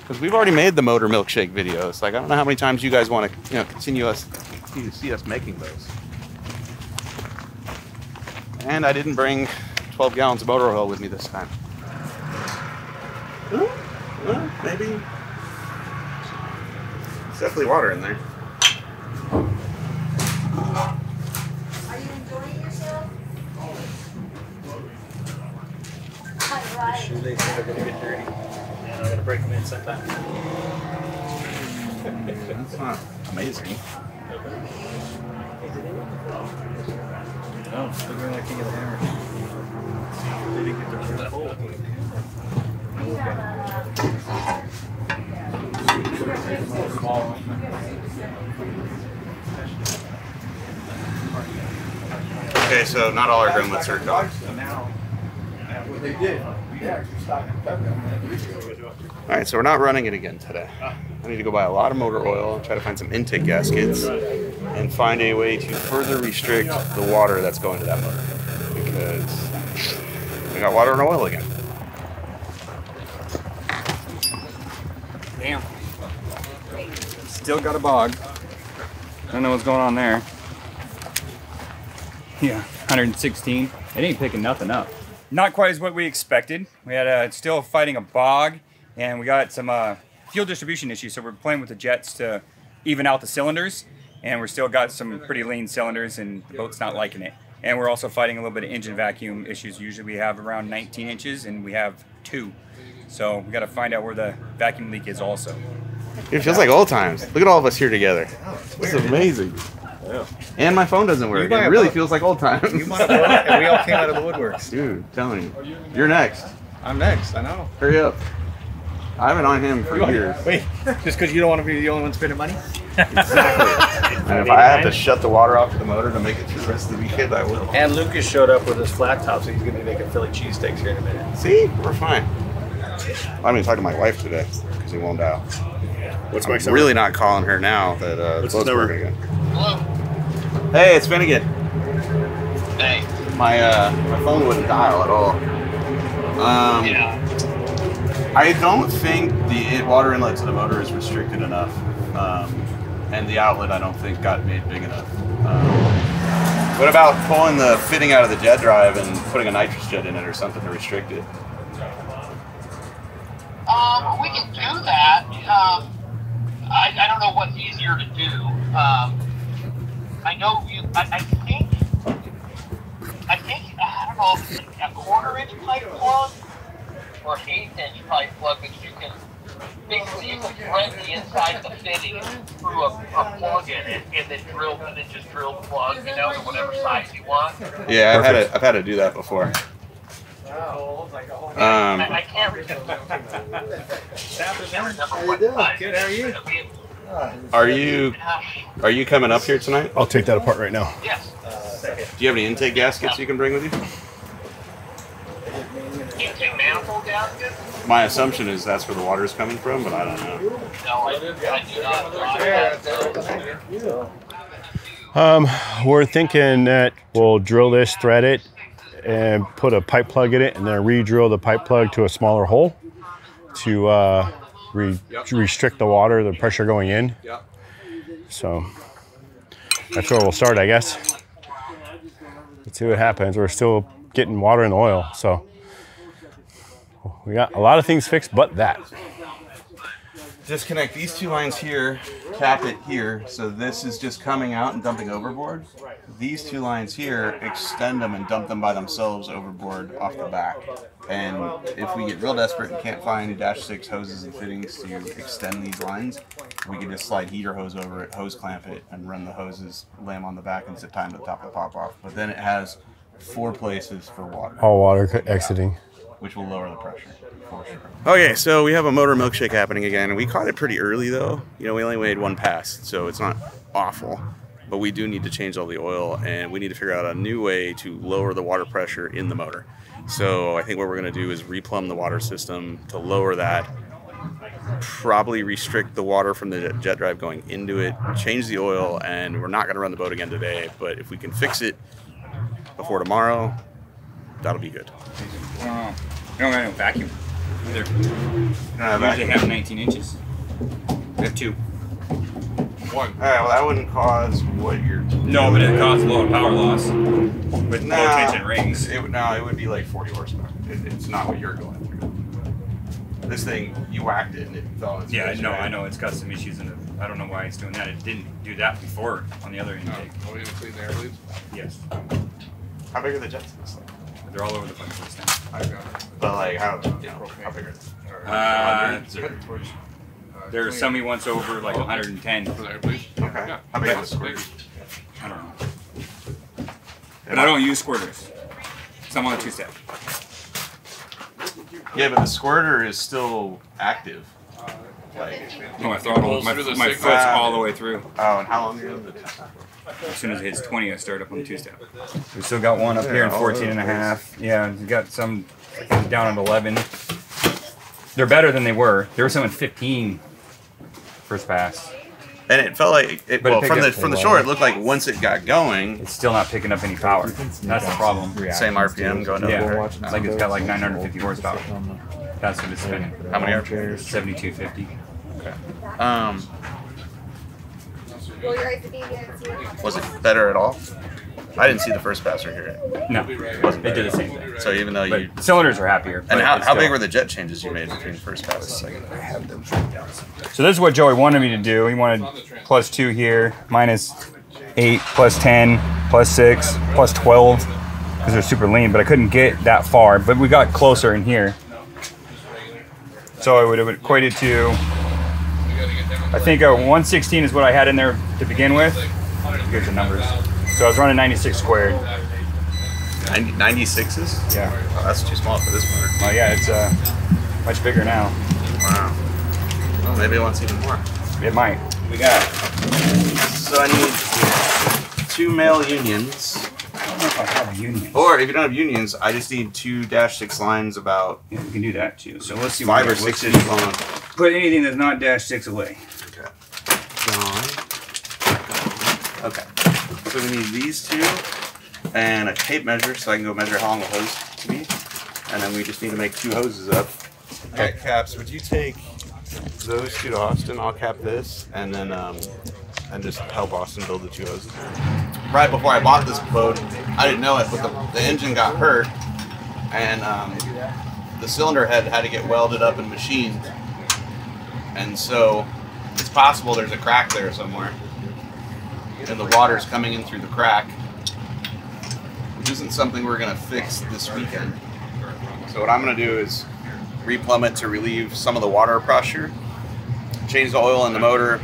Because we've already made the motor milkshake videos. Like, I don't know how many times you guys want to, continue to see us making those. And I didn't bring 12 gallons of motor oil with me this time. Well, maybe. There's definitely water in there. Are you enjoying yourself? Right. Shoelaces are going to get dirty. And I'm going to break them in sometime. That's not amazing. Oh, it's looking like I can get a hammer. They didn't get the first hole. Okay, so not all our gremlins are gone. Alright, so we're not running it again today. I need to go buy a lot of motor oil, try to find some intake gaskets, and find a way to further restrict the water that's going to that motor. Because we got water and oil again. Damn. Still got a bog. I don't know what's going on there. Yeah, 116. It ain't picking nothing up. Not quite as what we expected. We had still fighting a bog, and we got some fuel distribution issues. So we're playing with the jets to even out the cylinders, and we're still got some pretty lean cylinders, and the boat's not liking it. And we're also fighting a little bit of engine vacuum issues. Usually we have around 19 inches, and we have 2. So we got to find out where the vacuum leak is also. It feels like old times. Look at all of us here together. It's amazing. Yeah. And my phone doesn't work. It really feels like old times. You might have and we all came out of the woodworks. Dude, I'm telling you. You're next. I'm next, I know. Hurry up. I've been on him for years. Wait, just because you don't want to be the only one spending money? Exactly. And if I have to shut the water off to the motor to make it through the rest of the weekend, I will. And Lucas showed up with his flat top, so he's going to be making Philly cheesesteaks here in a minute. See? We're fine. I'm going to talk to my wife today because he won't dial. What's I'm really not calling her now that it's working again. Hello. Hey, it's Finnegan. Hey. My phone wouldn't dial at all. Yeah. I don't think the water inlet to the motor is restricted enough, and the outlet I don't think got made big enough. What about pulling the fitting out of the jet drive and putting a nitrous jet in it or something to restrict it? We can do that. I don't know what's easier to do. I don't know if it's a 1/4 inch pipe plug or 1/8 inch pipe plug that you can big people rent inside the fitting through a plug in it, and then drill the just drill the plug, you know, to whatever size you want. Yeah, I've had to do that before. Wow. I can't remember. Good. How are you? Are you coming up here tonight? I'll take that apart right now. Yes. Do you have any intake gaskets you can bring with you? Intake manifold gasket? My assumption is that's where the water is coming from, but I don't know. No, I do not. We're thinking that we'll drill this, thread it, and put a pipe plug in it, and then re-drill the pipe plug to a smaller hole to restrict the water, the pressure going in. Yep. So that's where we'll start, I guess. Let's see what happens. We're still getting water in the oil, so we got a lot of things fixed, but that. Disconnect these two lines here, cap it here, so this is just coming out and dumping overboard. These two lines here, extend them and dump them by themselves overboard off the back. And if we get real desperate and can't find -6 hoses and fittings to extend these lines, we can just slide heater hose over it, hose clamp it, and run the hoses, lay them on the back, and zip tie them to the top of the pop-off. But then it has four places for water. All water exiting. Which will lower the pressure, for sure. Okay, so we have a motor milkshake happening again. We caught it pretty early, though. You know, we only made one pass, so it's not awful. But we do need to change all the oil, and we need to figure out a new way to lower the water pressure in the motor. So I think what we're going to do is replumb the water system to lower that, probably restrict the water from the jet drive going into it, change the oil, and we're not going to run the boat again today. But if we can fix it before tomorrow, that'll be good. We don't got no vacuum either. We usually have 19 inches. We have two. One. All right, well, that wouldn't cause what you're... No, but it causes a lot of power loss with low tension rings. It would be like 40 horsepower. It's not what you're going through. This thing, you whacked it and it fell on its face, right? I know. It's got some issues, and I don't know why it's doing that. It didn't do that before on the other intake. Oh, we didn't clean the air leads? Yes. How big are the jets in this thing? They're all over the place this time. But like, how big are they? There are some he wants over like 110. Okay. Yeah. How big are the squirters? I don't know. But I don't use squirters. So I'm on a two-step. Yeah, but the squirter is still active. Like, no, I throttle. My foot's all the way through. Oh, and how long do you have the time? As soon as it hits 20, I start up on the two-step. We still got one up here in 14.5. Yeah, we got some down at 11. They're better than they were. There were some in 15 first pass. And it felt like, from the shore, it looked like once it got going, it's still not picking up any power. That's the problem. Same RPM going up. Yeah, it's like it's got like 950 horsepower. That's what it's spinning. How many RPM? 7250. Okay. Was it better at all? I didn't see the first pass right here. No, it did the same thing. So even though you... Cylinders are happier. And how big were the jet changes you made between first pass and second? I have them down. So this is what Joey wanted me to do. He wanted +2 here, -8, +10, +6, +12, because they're super lean, but I couldn't get that far. But we got closer in here. So it would have equated to... I think 116 is what I had in there to begin with. Here's the numbers. So I was running 96 squared. 96s? Yeah. Oh, that's too small for this motor. Oh yeah, it's much bigger now. Wow. Well, maybe it wants even more. It might. We got it. So I need two male unions. I don't know if I have unions. Or if you don't have unions, I just need two -6 lines about... Yeah, we can do that too. So let's see. 5 or 6 inches long. Put anything that's not -6 away. Okay. Okay. So we need these two and a tape measure so I can go measure how long the hose to be. And then we just need to make two hoses up. Okay, caps, would you take those two to Austin? I'll cap this and then and just help Austin build the two hoses. Right before I bought this boat, I didn't know it, but the engine got hurt and the cylinder head had to get welded up and machined. And so it's possible there's a crack there somewhere. And the water's coming in through the crack, which isn't something we're going to fix this weekend. So what I'm going to do is replumb it to relieve some of the water pressure, change the oil in the motor,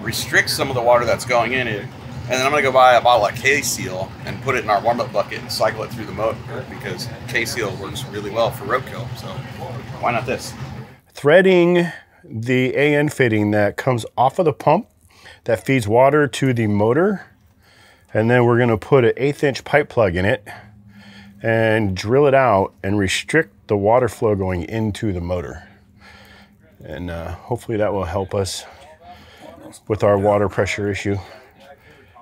restrict some of the water that's going in it, and then I'm going to go buy a bottle of K-Seal and put it in our warm-up bucket and cycle it through the motor because K-Seal works really well for roadkill, so why not this? Threading the AN fitting that comes off of the pump that feeds water to the motor, and then we're going to put an 1/8-inch pipe plug in it and drill it out and restrict the water flow going into the motor. And hopefully that will help us with our water pressure issue.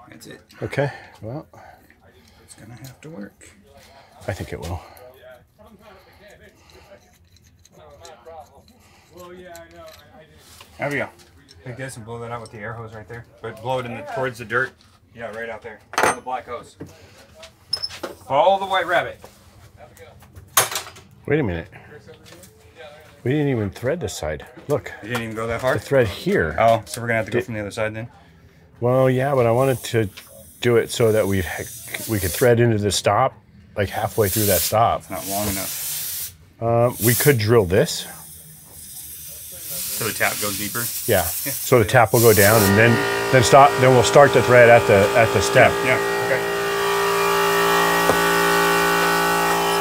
That's it. Okay, well. It's gonna have to work. I think it will. There we go. Take this and blow that out with the air hose right there. But blow it in the, towards the dirt. Yeah, right out there. The black hose. Follow the white rabbit. Wait a minute. We didn't even thread this side. Look. You didn't even go that far? The thread here. Oh, so we're gonna have to go from the other side then? Well, yeah, but I wanted to do it so that we could thread into the stop, like halfway through that stop. It's not long enough. We could drill this. So the tap goes deeper? Yeah. So the tap will go down and then stop, then we'll start the thread at the step. Yeah, okay.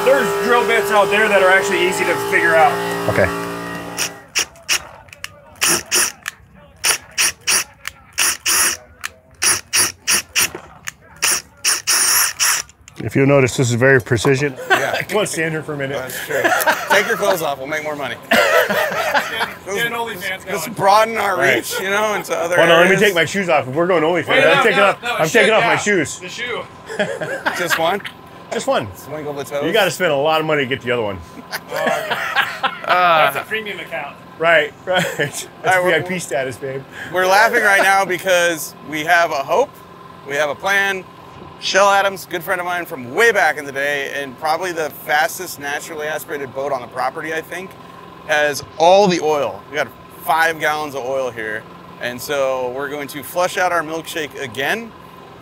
There's drill bits out there that are actually easy to figure out. Okay. If you'll notice, this is very precision. Yeah. Come on, stand here for a minute. That's true. Take your clothes off. We'll make more money. Let's broaden our reach, you know, into other areas. Let me take my shoes off. We're going OnlyFans. I'm taking off my shoes. The shoe. Just one? Just one. Swingle the toes. You got to spend a lot of money to get the other one. That's a premium account. Right, right. That's right, VIP status, babe. We're laughing right now because we have a hope. We have a plan. Shell Adams, good friend of mine from way back in the day, and probably the fastest naturally aspirated boat on the property, I think, has all the oil. We got 5 gallons of oil here. And so we're going to flush out our milkshake again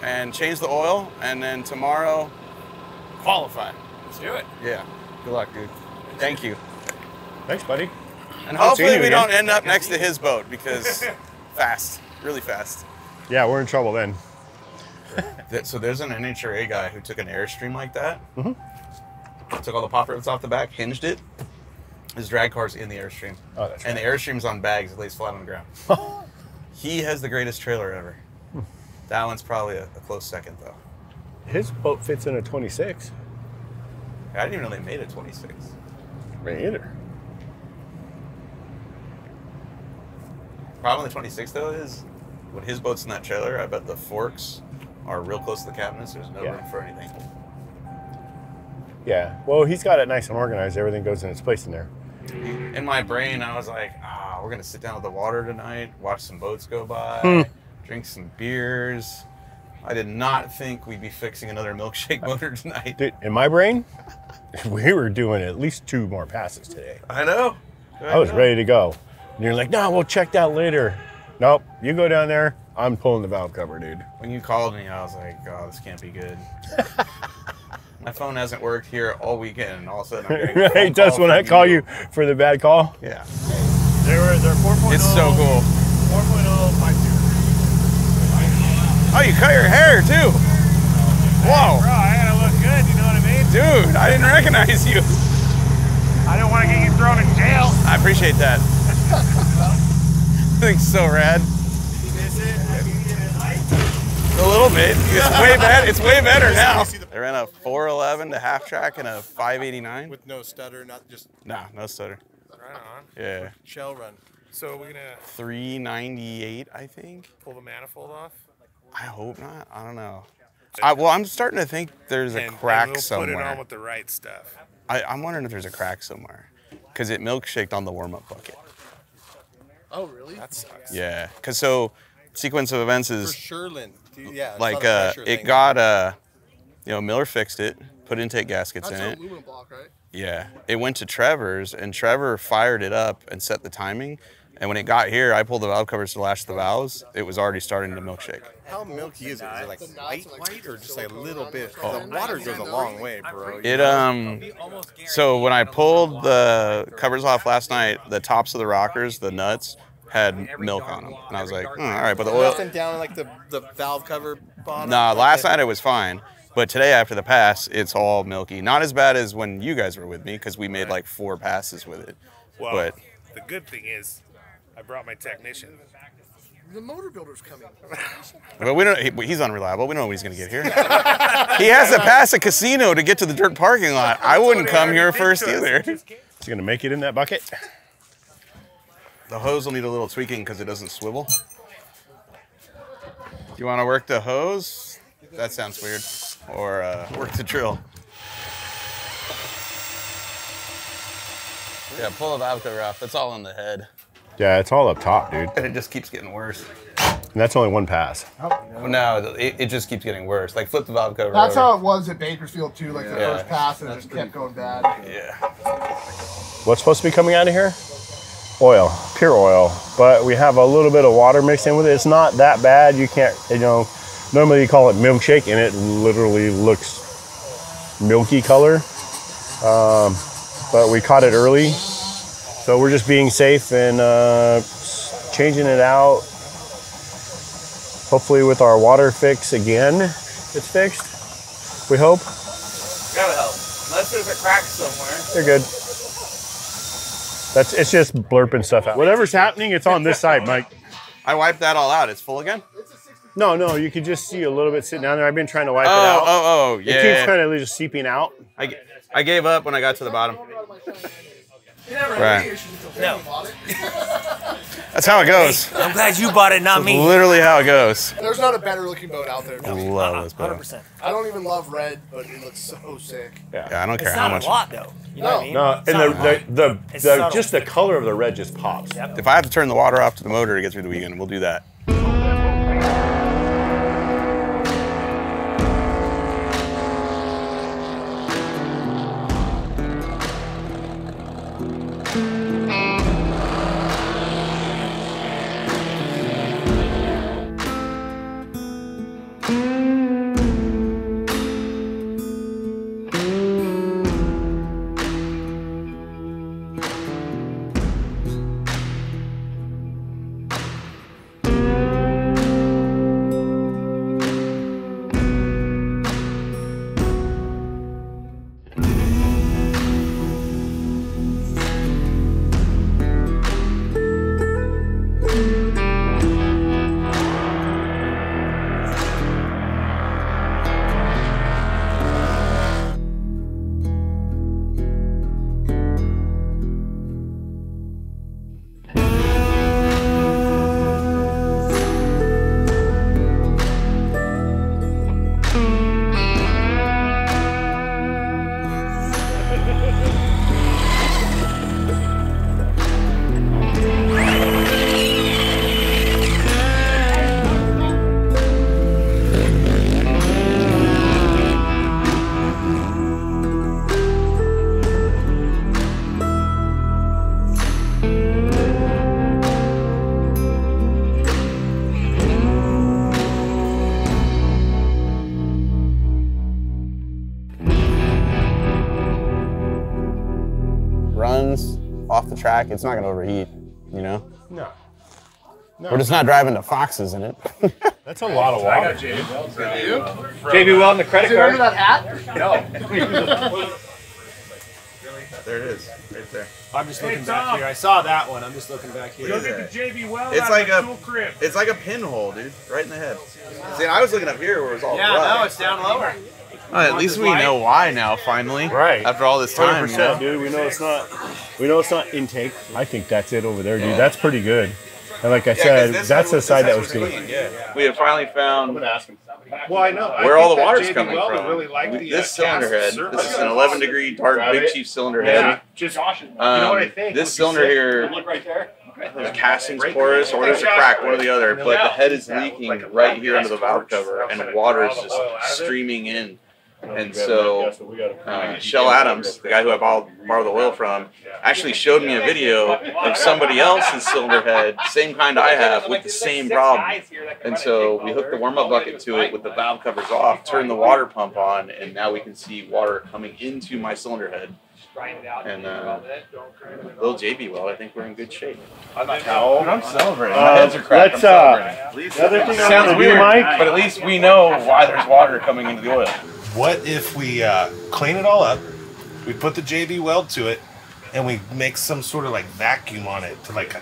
and change the oil, and then tomorrow, qualify. Let's do it. Yeah. Good luck, dude. Thank you. Thanks, buddy. And hopefully we don't end up next to his boat because fast, really fast. Yeah, we're in trouble then. So there's an NHRA guy who took an Airstream like that, took all the pop rivets off the back, hinged it. His drag car's in the Airstream. Oh, that's right. And the Airstream's on bags, it lays flat on the ground. He has the greatest trailer ever. That one's probably a close second, though. His boat fits in a 26. I didn't even know they made a 26. Me either. Problem with the 26, though, is when his boat's in that trailer, I bet the forks are real close to the cabinets. There's no room for anything. Yeah. Well, he's got it nice and organized. Everything goes in its place in there. In my brain, I was like, ah, we're going to sit down with the water tonight, watch some boats go by, drink some beers. I did not think we'd be fixing another milkshake motor tonight. Dude, in my brain, we were doing at least 2 more passes today. I know. I was ready to go. And you're like, no, we'll check that later. Nope, you go down there. I'm pulling the valve cover, dude. When you called me, I was like, oh, this can't be good. My phone hasn't worked here all weekend, and all of a sudden I'm getting right, that's when I call you for the bad call? Yeah. They're 4.0. It's so cool. 4.0, 5.2. Oh, you cut your hair too. Whoa. Bro, I gotta look good, you know what I mean? Dude, I didn't recognize you. I didn't want to get you thrown in jail. I appreciate that. I think so rad. A little bit. It's way bad. It's way better now. They ran a 411 to half track and a 589. With no stutter, not just no stutter. Right on. Yeah. Shell run. So we're gonna 398, I think. Pull the manifold off. I hope not. I don't know. Well, I'm starting to think there's a crack somewhere. Put it on with the right stuff. I'm wondering if there's a crack somewhere, because it milkshaked on the warm-up bucket. Oh, really? That sucks. Yeah, because so sequence of events is like it got you know, Miller fixed it, put intake gaskets in it. That's an aluminum block, right? Yeah, it went to Trevor's and Trevor fired it up and set the timing. And when it got here, I pulled the valve covers to lash the valves. It was already starting to milkshake. How milky is it? Is it like light white or just like a little bit? Oh. The water goes a long way, bro. It so when I pulled the covers off last night, the tops of the rockers, the nuts, had milk on them, and I was like, all right, but the oil down like the valve cover bottom. Nah, last night it was fine. But today, after the pass, it's all milky. Not as bad as when you guys were with me, because we made like 4 passes with it. Well, but the good thing is, I brought my technician. The motor builder's coming. But we don't. He's unreliable. We don't know when he's going to get here. He has to pass a casino to get to the dirt parking lot. I wouldn't come here first either. He's going to make it in that bucket. The hose will need a little tweaking because it doesn't swivel. Do you want to work the hose? That sounds weird. Or work the drill. Yeah, pull the valve cover off. It's all in the head. Yeah, it's all up top, dude. And it just keeps getting worse. And that's only 1 pass. Oh, no, it just keeps getting worse. Like, flip the valve cover. That's over. How it was at Bakersfield, too. Like, the first pass, and it just kept going bad. Yeah. What's supposed to be coming out of here? Oil, pure oil. But we have a little bit of water mixed in with it. It's not that bad. You can't, you know. Normally you call it milkshake, and it literally looks milky color. But we caught it early, so we're just being safe and changing it out. Hopefully with our water fix again, it's fixed. We hope. Gotta help. Unless there's a crack somewhere. You're good. That's it's just blurping stuff out. Whatever's happening, it's on this side, Mike. I wiped that all out. It's full again? No, no, you can just see a little bit sitting down there. I've been trying to wipe it out. Oh, yeah. It keeps kind of just seeping out. I gave up when I got to the bottom. Right. No. That's how it goes. Hey, I'm glad you bought it, not me. Literally how it goes. There's not a better looking boat out there. I love this boat. 100%. I don't even love red, but it looks so sick. Yeah, I don't care how much. It's not a lot, though. You know what I mean? No, and the just the color of the red just pops. Yep. If I have to turn the water off to the motor to get through the weekend, we'll do that. Track, it's not going to overheat, you know? No. We're just not driving to Fox's in it. That's a lot of water. I got JB Weld. JB Weld and the credit card. Remember that hat? No. There it is, right there. I'm just looking back here. I saw that one. I'm just looking back here. Go get the JB Weld out of the cool crib. It's like a pinhole, dude, right in the head. See, I was looking up here where it was all rough. Yeah, no, it's down lower. Well, at least we know why now, finally. Right. After all this time, 100%, you know? Dude, we know it's not. We know it's not intake. I think that's it over there, dude. Yeah. That's pretty good. And like I said, that's the side that was good. Yeah. We have finally found. I'm gonna ask him. Well, I know where all the water's coming from. Really like this cylinder head. This is an 11-degree Dart Big Chief cylinder head. Just you know what I think. This cylinder here. Look right there. The casting's porous, or there's a crack, one or the other. But the head is leaking right here under the valve cover, and water is just streaming in. And so Shell Adams, the guy who I borrowed the oil from, actually showed me a video of somebody else in Silverhead, same kind I have, with the same problem. And so we hooked the warm-up bucket to it with the valve covers off, turned the water pump on, and now we can see water coming into my cylinder head. And little JB Weld, I think we're in good shape. I'm celebrating. My heads are cracking. The other thing sounds weird, Mike, but at least we know why there's water coming into the oil. What if we clean it all up, we put the JB Weld to it, and we make some sort of like vacuum on it to like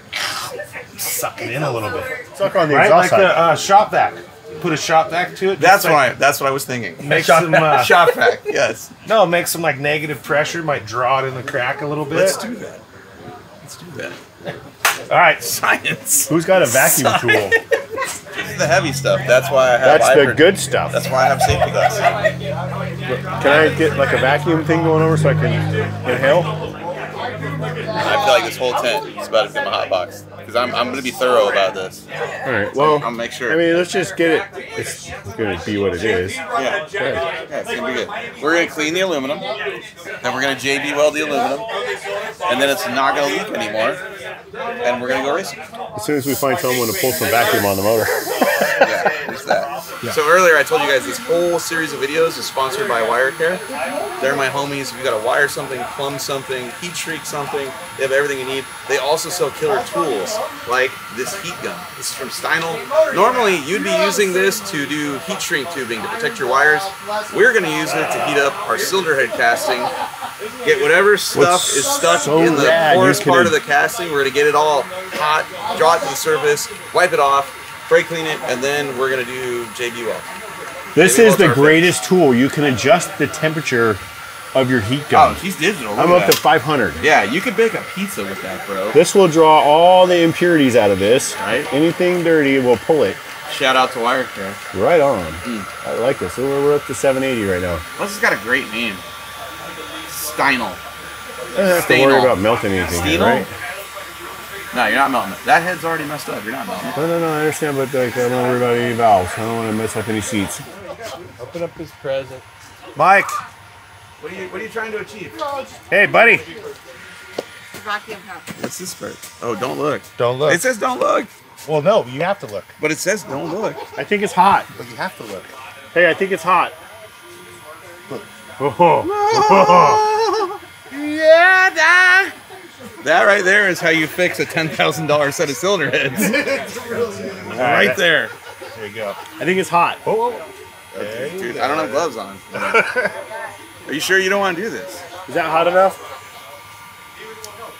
suck it in a little bit? Suck on the exhaust side. Like the shop vac. Put a shop vac to it. That's why. Like, that's what I was thinking. Make some shop vac. Yes. No, make some like negative pressure. Might draw it in the crack a little bit. Let's do that. Let's do that. All right, science. Who's got a vacuum tool? The heavy stuff. That's why I have. That's the good stuff. That's why I have safety glass. Can I get like a vacuum thing going over so I can inhale? I feel like this whole tent is about to be my hot box. Because I'm going to be thorough about this. All right. Well, I'll make sure. I mean, let's just get it. It's going to be what it is. Yeah. Yeah, it's going to be good. We're going to clean the aluminum. Then we're going to JB weld the aluminum. And then it's not going to leak anymore. And we're going to go racing. As soon as we find someone to pull some vacuum on the motor. Yeah, there's that. Yeah. So earlier I told you guys this whole series of videos is sponsored by Wirecare. They're my homies. If you got to wire something, plumb something, heat shrink something, they have everything you need. They also sell killer tools like this heat gun. This is from Steinel. Normally you'd be using this to do heat shrink tubing to protect your wires. We're going to use it to heat up our cylinder head casting. Get whatever stuff is stuck in the porous part of the casting. We're going to get it all hot, draw it to the surface, wipe it off, spray clean it, and then we're going to do JB Weld. This is the greatest tool. You can adjust the temperature of your heat gun. Oh, he's digital. I'm up to 500. Yeah, you could bake a pizza with that, bro. This will draw all the impurities out of this. Right. Anything dirty will pull it. Shout out to Wirecare. Right on. I like this. We're up to 780 right now. Plus, it's got a great name. Steinel. I don't have to worry about melting anything, here, right? No, you're not melting it. That head's already messed up. You're not melting it. No, I understand, but like, I don't worry about any valves. I don't want to mess up any seats. Open up this present. Mike! What are you trying to achieve? Hey, buddy! What's this part? Oh, don't look. Don't look. It says don't look. Well, no, you have to look. But it says don't look. I think it's hot. But you have to look. Hey, I think it's hot. Look. Oh. Yeah, that. That right there is how you fix a $10,000 set of cylinder heads. Right there. There you go. I think it's hot. Oh, dude, I don't have gloves on. Are you sure you don't want to do this? Is that hot enough?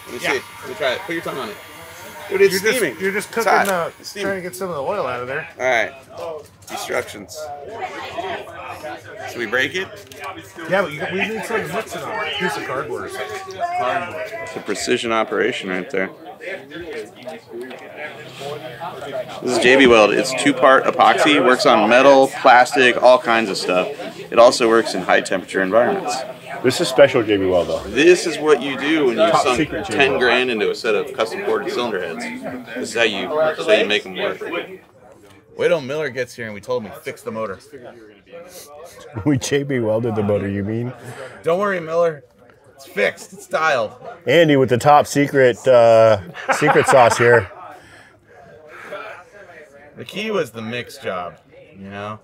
Let me see. Let me try it. Put your tongue on it. Dude, it's steaming. You're just cooking the. Trying to get some of the oil out of there. All right. Instructions. Should we break it? Yeah, but we need some mixing on a piece of cardboard or something. It's a precision operation right there. This is JB Weld. It's two-part epoxy. Works on metal, plastic, all kinds of stuff. It also works in high-temperature environments. This is special JB Weld, though. This is what you do when you sunk 10 grand into a set of custom-ported cylinder heads. This is how you make them work. Wait till Miller gets here and we told him to fix the motor. We JB welded the motor, you mean? Don't worry, Miller. It's fixed. It's dialed. Andy with the top secret sauce here. The key was the mix job, you know?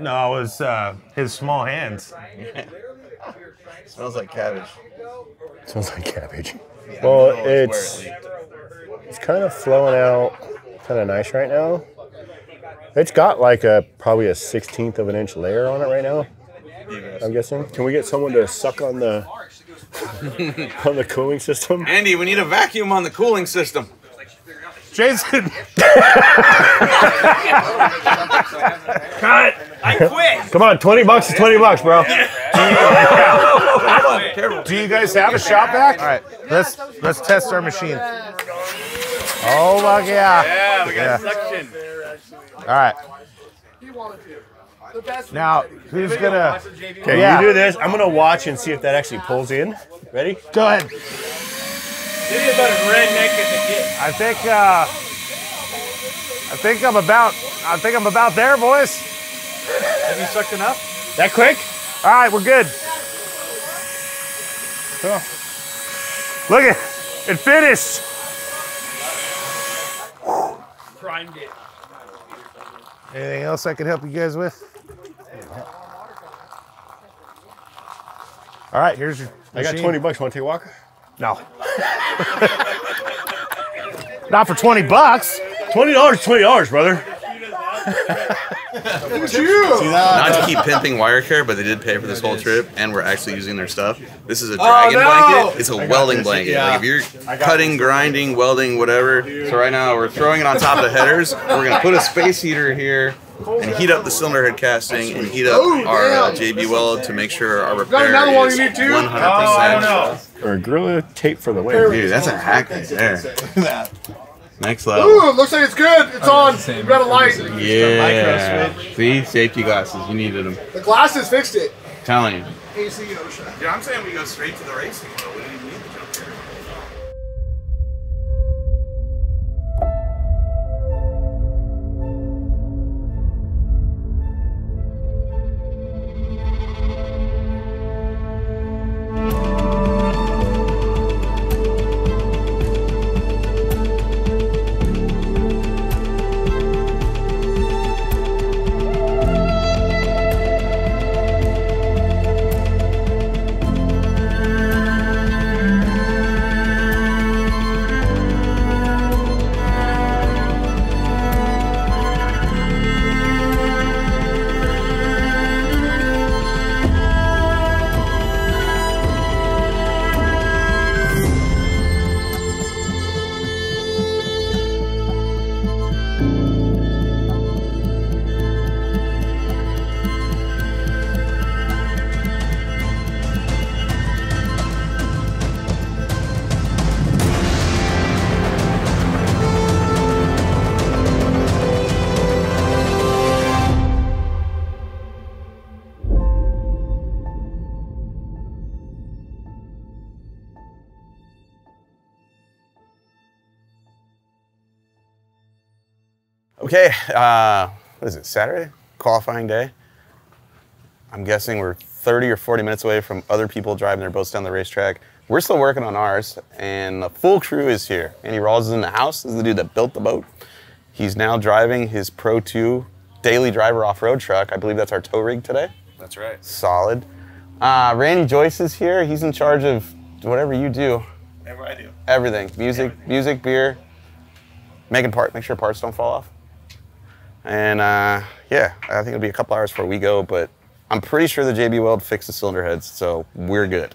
No, it was his small hands. Yeah. Smells like cabbage. Smells like cabbage. Yeah, well, it's kind of flowing out kind of nice right now. It's got like probably a 1/16 of an inch layer on it right now, I'm guessing. Can we get someone to suck on the on the cooling system? Andy, we need a vacuum on the cooling system. Jason! Cut! I quit! Come on, 20 bucks is 20 bucks, bro. Do you guys have a shop vac? All right, let's test our machine. Oh my God. Yeah, we got suction. All right. Now, who's gonna? Okay, yeah. You do this. I'm gonna watch and see if that actually pulls in. Ready? Go ahead. I think I'm about there, boys. Have you sucked enough? That quick? All right, we're good. Cool. Look at it, finished. Primed it. Anything else I could help you guys with? All right, here's your machine. I got 20 bucks. Want to take a walk? No. Not for 20 bucks. $20, $20, brother. Not to keep pimping Wirecare, but they did pay for this whole trip, and we're actually using their stuff. This is a dragon blanket. It's a welding blanket. Yeah. Like if you're cutting, grinding, welding, whatever. So right now we're throwing it on top of the headers. We're gonna put a space heater here and heat up the cylinder head casting and heat up our JB Weld to make sure our repair is 100%. Or Gorilla Tape for the win. Dude, that's a hack right there. Next level. Ooh, it looks like it's good. It's on. You got a light. Yeah. See, safety glasses. You needed them. The glasses fixed it. I'm telling you. AC OSHA. Yeah, I'm saying we go straight to the racing world. We didn't even need the jump here. Okay, what is it, Saturday? Qualifying day. I'm guessing we're 30 or 40 minutes away from other people driving their boats down the racetrack. We're still working on ours, and the full crew is here. Andy Rawls is in the house. This is the dude that built the boat. He's now driving his Pro 2 daily driver off-road truck. I believe that's our tow rig today. That's right. Solid. Randy Joyce is here. He's in charge of whatever you do. Whatever I do. Everything. Music, everything. Music, beer, making parts. Make sure parts don't fall off. And yeah, I think it'll be a couple hours before we go, but I'm pretty sure the JB Weld fixed the cylinder heads, so we're good.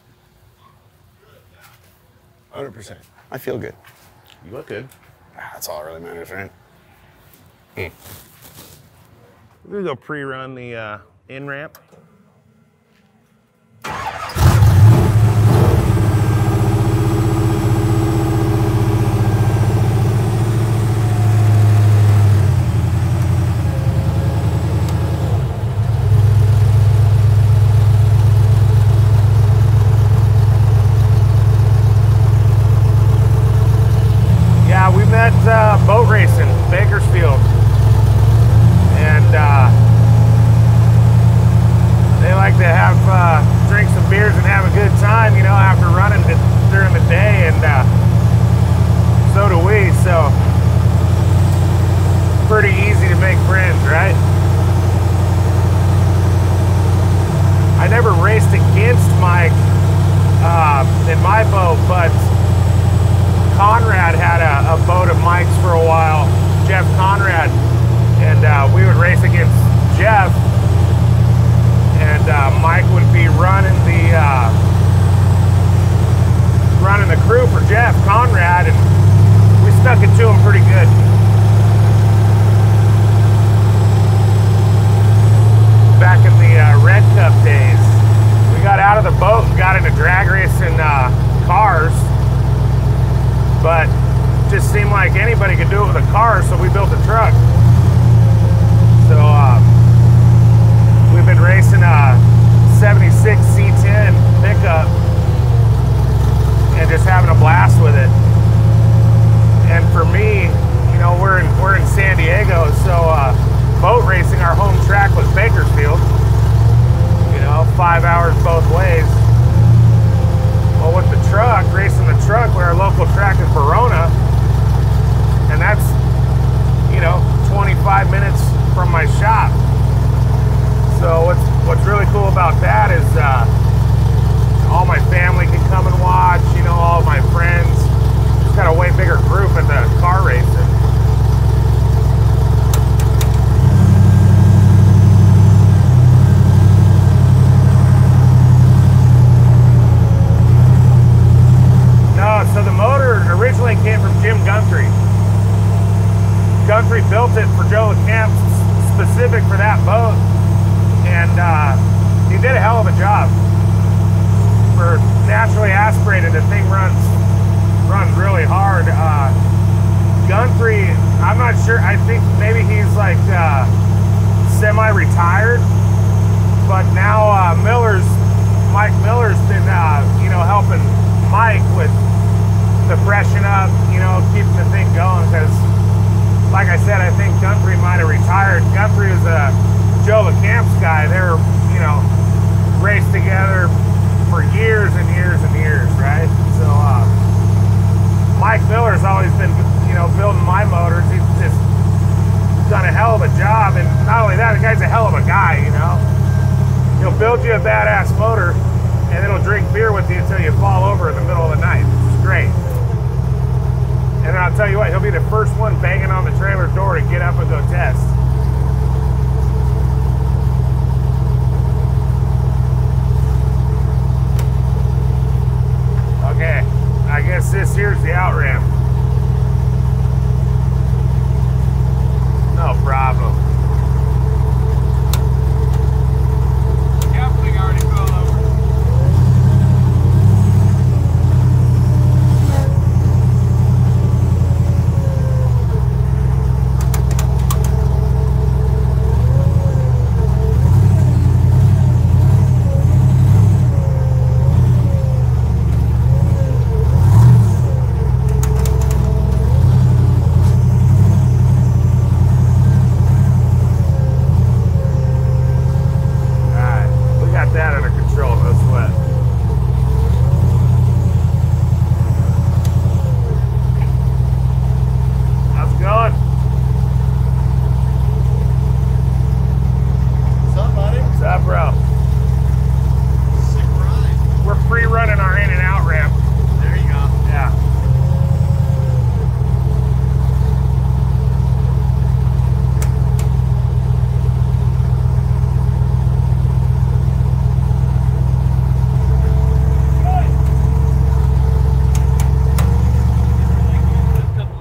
100%. I feel good. You look good. That's all that really matters, right? Mm. We're gonna go pre-run the in ramp. 5 hours both ways. Well, with the truck, racing the truck, where our local track is Verona, and that's, you know, 25 minutes from my shop. So what's really cool about that is all my family can come and watch, you know, all my friends. Just got a way bigger group at the car racing. So the motor originally came from Jim Guthrie. Guthrie built it for Joe McCamp, specific for that boat, and he did a hell of a job. For naturally aspirated, the thing runs really hard. Guthrie, I'm not sure. I think maybe he's like semi-retired, but now Mike Miller's been you know, helping Mike with to freshen up, you know, keeping the thing going, because like I said, I think Guthrie might have retired. Guthrie was a Joe McCamp's guy. They were, you know, raced together for years and years and years, right? So Mike Miller's always been, you know, building my motors. He's just done a hell of a job, and not only that, the guy's a hell of a guy, you know. He'll build you a badass motor, and it'll drink beer with you until you fall over in the middle of the night. It's great. And I'll tell you what, he'll be the first one banging on the trailer door to get up and go test. Okay, I guess this here's the out ramp. No problem. Definitely already fell over.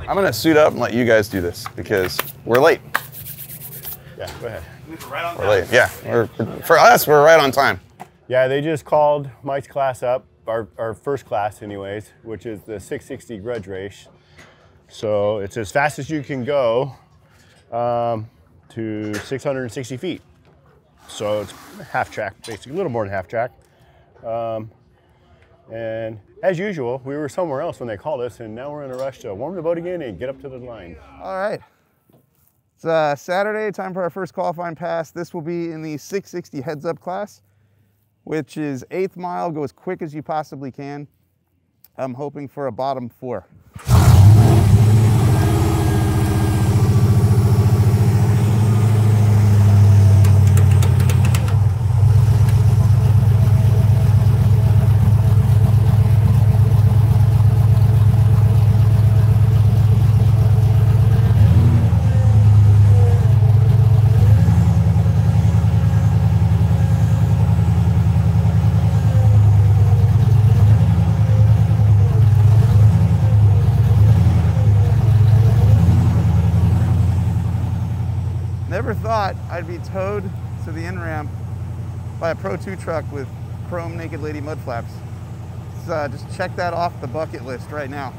I'm gonna suit up and let you guys do this because we're late. Yeah, go ahead. We're late. Yeah, for us, we're right on time. Yeah, they just called Mike's class up, our first class anyways, which is the 660 grudge race. So it's as fast as you can go to 660 feet. So it's half track, basically, a little more than half track. And as usual, we were somewhere else when they called us, and now we're in a rush to warm the boat again and get up to the line. All right. It's Saturday, time for our first qualifying pass. This will be in the 660 heads up class, which is 8th mile, go as quick as you possibly can. I'm hoping for a bottom four. Thought I'd be towed to the end ramp by a Pro 2 truck with chrome naked lady mud flaps. So just check that off the bucket list right now.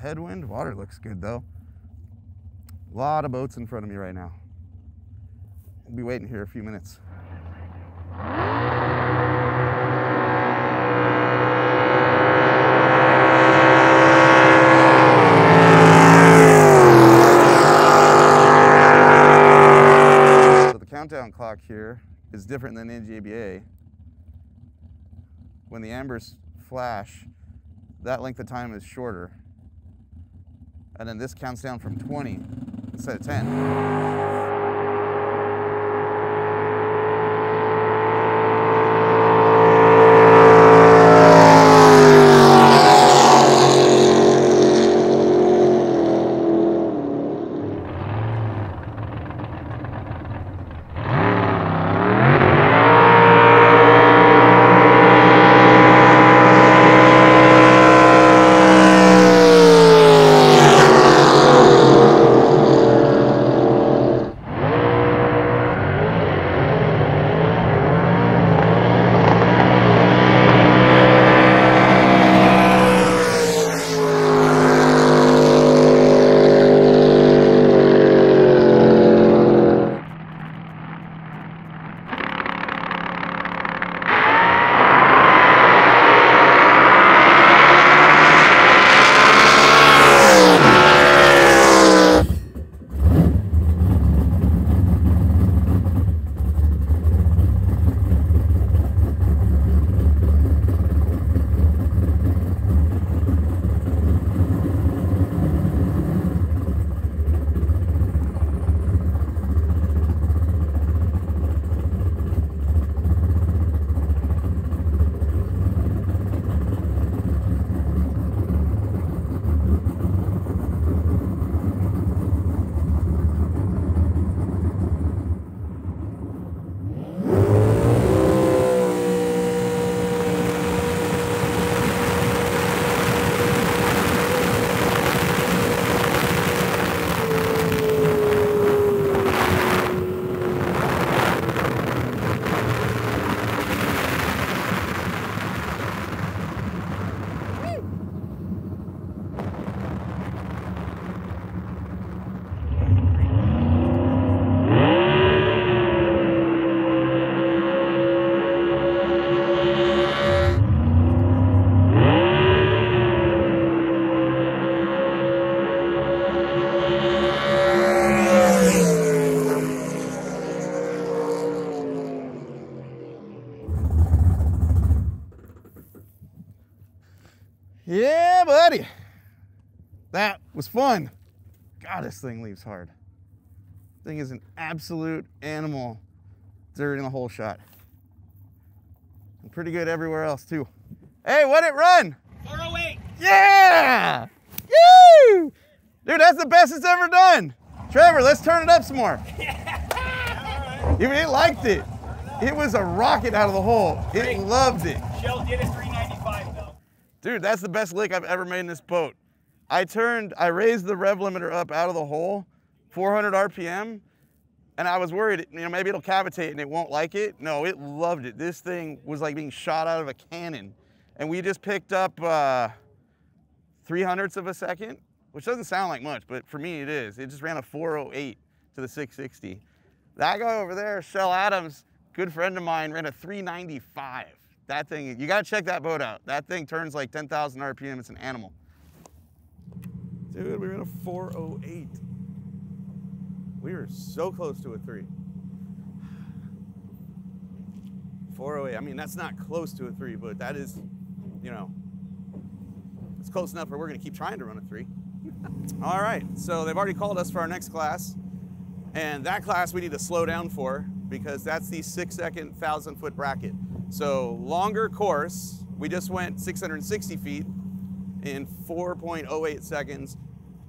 headwind. Water looks good though. A lot of boats in front of me right now. We'll be waiting here a few minutes. So the countdown clock here is different than NJBA. When the ambers flash, that length of time is shorter. And then this counts down from 20 instead of 10. Yeah, buddy, that was fun. God, this thing leaves hard. Thing is an absolute animal. Dirt in the whole shot. And pretty good everywhere else too. Hey, what'd it run? 408. Yeah! Woo! Dude, that's the best it's ever done. Trevor, let's turn it up some more. Yeah, all right. It liked it. It was a rocket out of the hole. It loved it. Shell did it 395 though. Dude, that's the best lick I've ever made in this boat. I raised the rev limiter up out of the hole, 400 RPM, and I was worried, you know, maybe it'll cavitate and it won't like it. No, it loved it. This thing was like being shot out of a cannon. And we just picked up 0.03 of a second, which doesn't sound like much, but for me it is. It just ran a 408 to the 660. That guy over there, Shell Adams, good friend of mine, ran a 395. That thing, you gotta check that boat out. That thing turns like 10,000 RPM, it's an animal. Dude, we ran a 408. We were so close to a 3. 408, I mean, that's not close to a 3, but that is, you know, it's close enough where we're gonna keep trying to run a 3. All right, so they've already called us for our next class, and that class we need to slow down for because that's the 6-second 1,000-foot bracket. So longer course, we just went 660 feet in 4.08 seconds.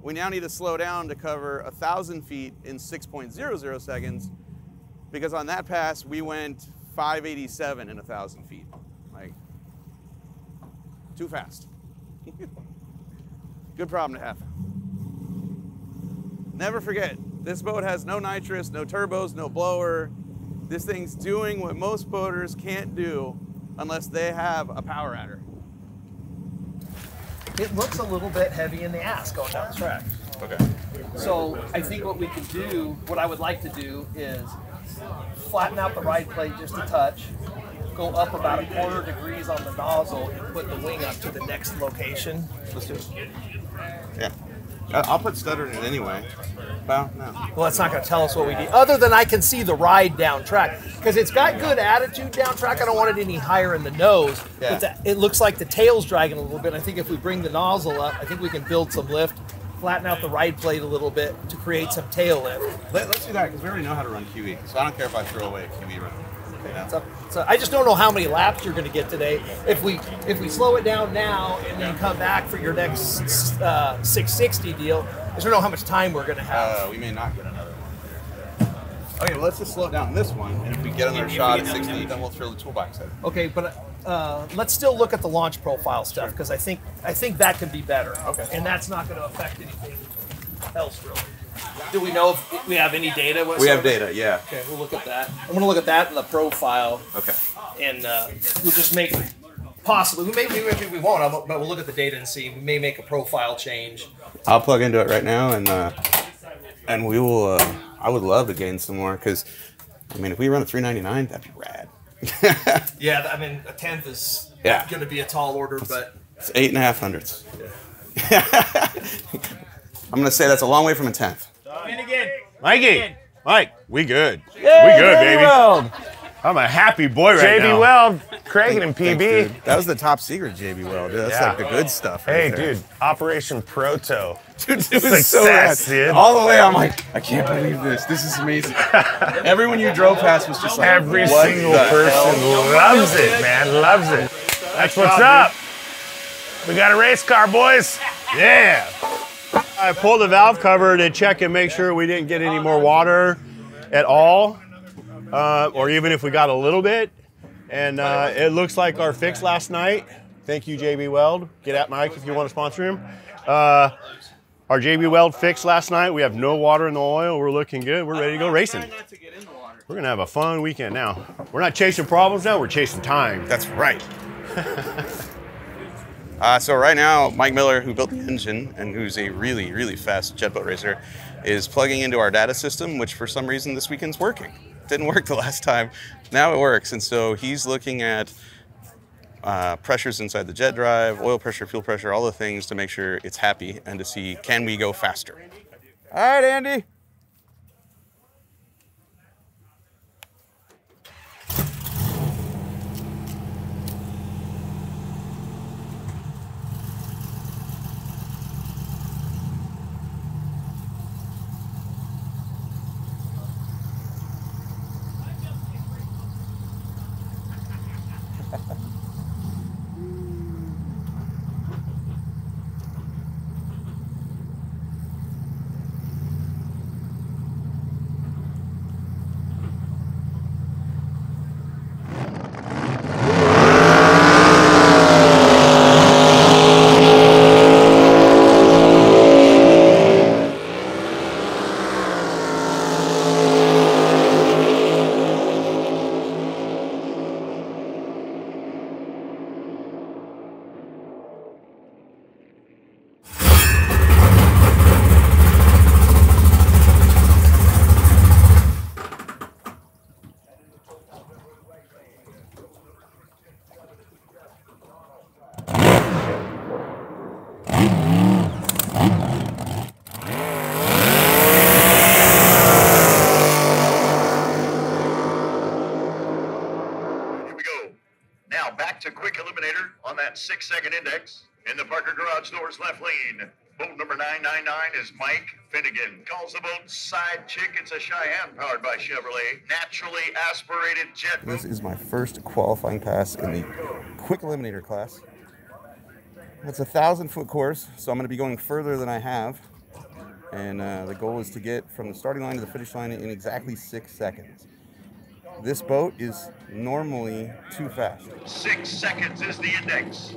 We now need to slow down to cover 1,000 feet in 6.00 seconds because on that pass, we went 587 in 1,000 feet. Like, too fast. Good problem to have. Never forget, this boat has no nitrous, no turbos, no blower. This thing's doing what most boaters can't do unless they have a power adder. it looks a little bit heavy in the ass going down the track. Okay. So I think what we can do, what I would like to do is flatten out the ride plate just a touch, go up about 1/4 degree on the nozzle and put the wing up to the next location. Let's do it. Yeah. I'll put stutter in it anyway. Well, no. Well, it's not going to tell us what we need, other than I can see the ride down track. Because it's got good attitude down track. I don't want it any higher in the nose. Yeah. But it looks like the tail's dragging a little bit. I think if we bring the nozzle up, I think we can build some lift, flatten out the ride plate a little bit to create some tail lift. Let's do that, because we already know how to run QE. So I don't care if I throw away a QE run. Yeah. So I just don't know how many laps you're going to get today. If we slow it down now and then come back for your next 660 deal, I don't know how much time we're going to have. We may not get another one. Okay, well, let's just slow down this one, and if we get another shot at 60, then we'll throw the toolbox at it. Okay, but let's still look at the launch profile stuff, because sure. I think that could be better. Okay, and that's not going to affect anything else really. Do we know if we have any data? Whatsoever? We have data, yeah. Okay, we'll look at that. I'm going to look at that in the profile. Okay. And we'll just make, possibly, maybe we won't, but we'll look at the data and see. We may make a profile change. I'll plug into it right now, and we will, I would love to gain some more, because, I mean, if we run a 399, that'd be rad. Yeah, I mean, a 10th is going to be a tall order, but. It's 8.5 hundredths. Yeah. I'm going to say that's a long way from a 10th. Mikey, Mike, we good. Yay, we good, baby. Weld. I'm a happy boy right now. JB Weld, Craig and PB. Thanks, that was the top secret, JB Weld. Dude, that's like the good stuff. Hey, dude, Operation Proto. Dude, it was success, so dude. All the way, I'm like, I can't believe this. This is amazing. Everyone you drove past was just like, every single person loves it, man, loves it. That's what's up. We got a race car, boys. Yeah. I pulled the valve cover to check and make sure we didn't get any more water at all, or even if we got a little bit. And it looks like our fix last night. Thank you, JB Weld. Get at Mike if you want to sponsor him. Our JB Weld fix last night. We have no water in the oil. We're looking good. We're ready to go racing. We're going to have a fun weekend now. We're not chasing problems now. We're chasing time. That's right. So right now, Mike Miller, who built the engine and who's a really, really fast jet boat racer, is plugging into our data system, which for some reason this weekend's working. Didn't work the last time. Now it works. And so he's looking at pressures inside the jet drive, oil pressure, fuel pressure, all the things to make sure it's happy and to see, can we go faster? All right, Andy. Second index in the Parker garage doors left lane. Boat number 999 is Mike Finnegan. Calls the boat Sidechick. It's a Cheyenne powered by Chevrolet. Naturally aspirated jet. This is my first qualifying pass in the quick eliminator class. It's a 1,000-foot course, so I'm going to be going further than I have. And the goal is to get from the starting line to the finish line in exactly 6 seconds. This boat is normally too fast. 6 seconds is the index.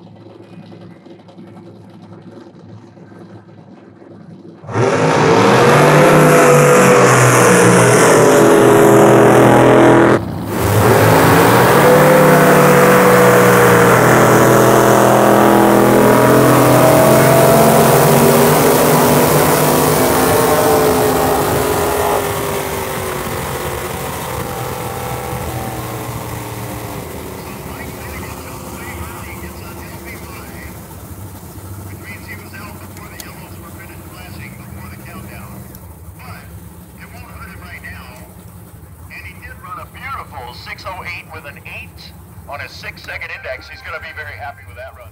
with an 8 on a 6-second index. He's going to be very happy with that run.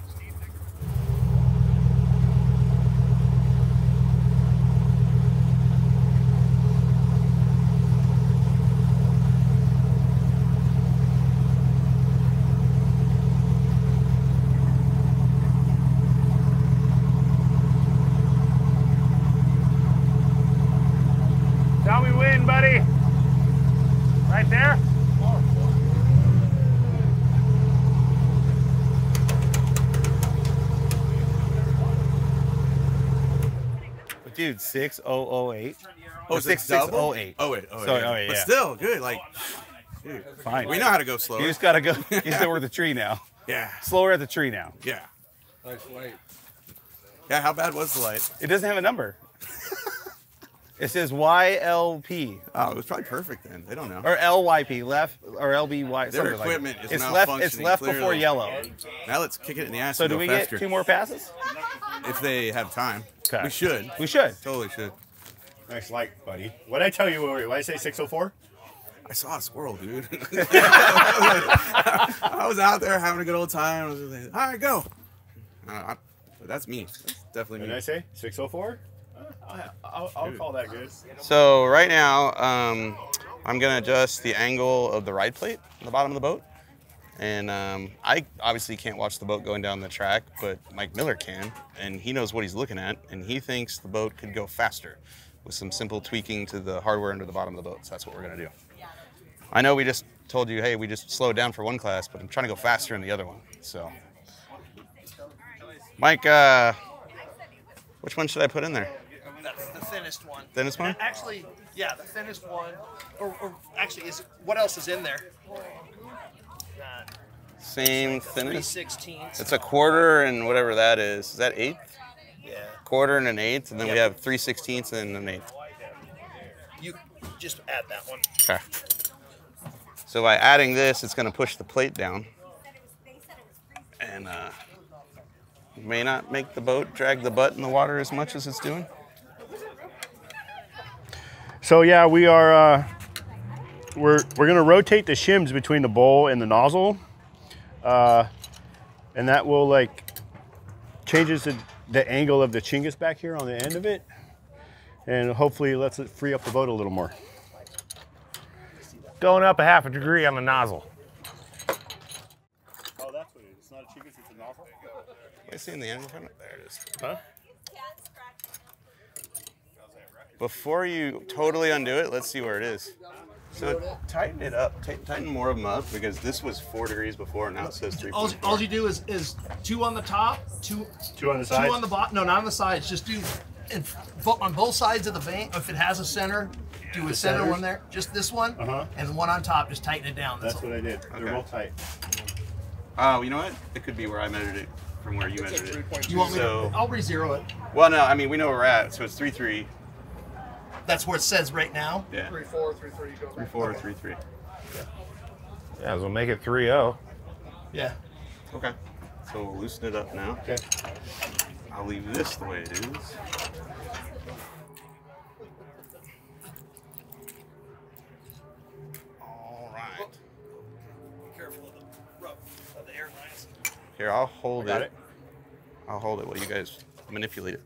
Dude, 6008. Oh, 6608. Oh wait, oh, sorry, yeah. Oh, yeah. But still, good. Like, dude, fine. We know how to go slower. You just gotta go. You know we're at the tree now. Yeah. Slower at the tree now. Yeah. Nice light. Yeah. How bad was the light? It doesn't have a number. It says YLP. Oh, it was probably perfect then. They don't know. Or LYP, left, or LBY. Their equipment like is malfunctioning. It's left clearly. Before yellow. Now let's kick it in the ass. So and do go we faster. Get two more passes? If they have time. Okay. We should. We should. Totally should. Nice light, buddy. What'd I tell you? What did I say, 604? I saw a squirrel, dude. I was out there having a good old time. I was like, all right, go. That's me. That's definitely me. What did I say? 604? I'll call that good. So right now, I'm going to adjust the angle of the ride plate on the bottom of the boat. And I obviously can't watch the boat going down the track, but Mike Miller can, and he knows what he's looking at, and he thinks the boat could go faster with some simple tweaking to the hardware under the bottom of the boat. So that's what we're going to do. I know we just told you, hey, we just slowed down for one class, but I'm trying to go faster in the other one. So, Mike, which one should I put in there? That's the thinnest one. Thinnest one? Actually, yeah, the thinnest one. Or actually, is what else is in there? Same thinness. 3/16. It's a quarter and whatever that is. Is that eighth? Yeah. Quarter and an eighth, and then we have 3/16 and an eighth. You just add that one. Okay. So by adding this, it's going to push the plate down, and you may not make the boat drag the butt in the water as much as it's doing. So yeah, we are. We're going to rotate the shims between the bowl and the nozzle. And that will like changes the angle of the chingus back here on the end of it, and hopefully lets it free up the boat a little more. Going up a half a degree on the nozzle. Oh, that's what it is. It's not a chingus, it's a nozzle. Am I seeing the angle from it? There it is. Huh? Before you totally undo it, let's see where it is. So tighten it up, tighten more of them up, because this was 4 degrees before, and now it says 3.4. All you do is two on the top, two on the sides. Two on the bottom, no, not on the sides, just do on both sides of the bank. If it has a center, do a center one there, just this one, and one on top, just tighten it down. That's what I did, they're both tight. Oh, you know what? It could be where I measured it from where you measured it. You want me to, I'll re-zero it. Well, no, I mean, we know where we're at, so it's 3.3. That's where it says right now. Yeah. 3.4, 3.3. 3.4, 3.3. Yeah, we'll make it 3.0. Yeah. Okay. So we'll loosen it up now. Okay. I'll leave this the way it is. All right. Be careful of the rub of the air lines. Here, I'll hold it. I'll hold it while you guys manipulate it.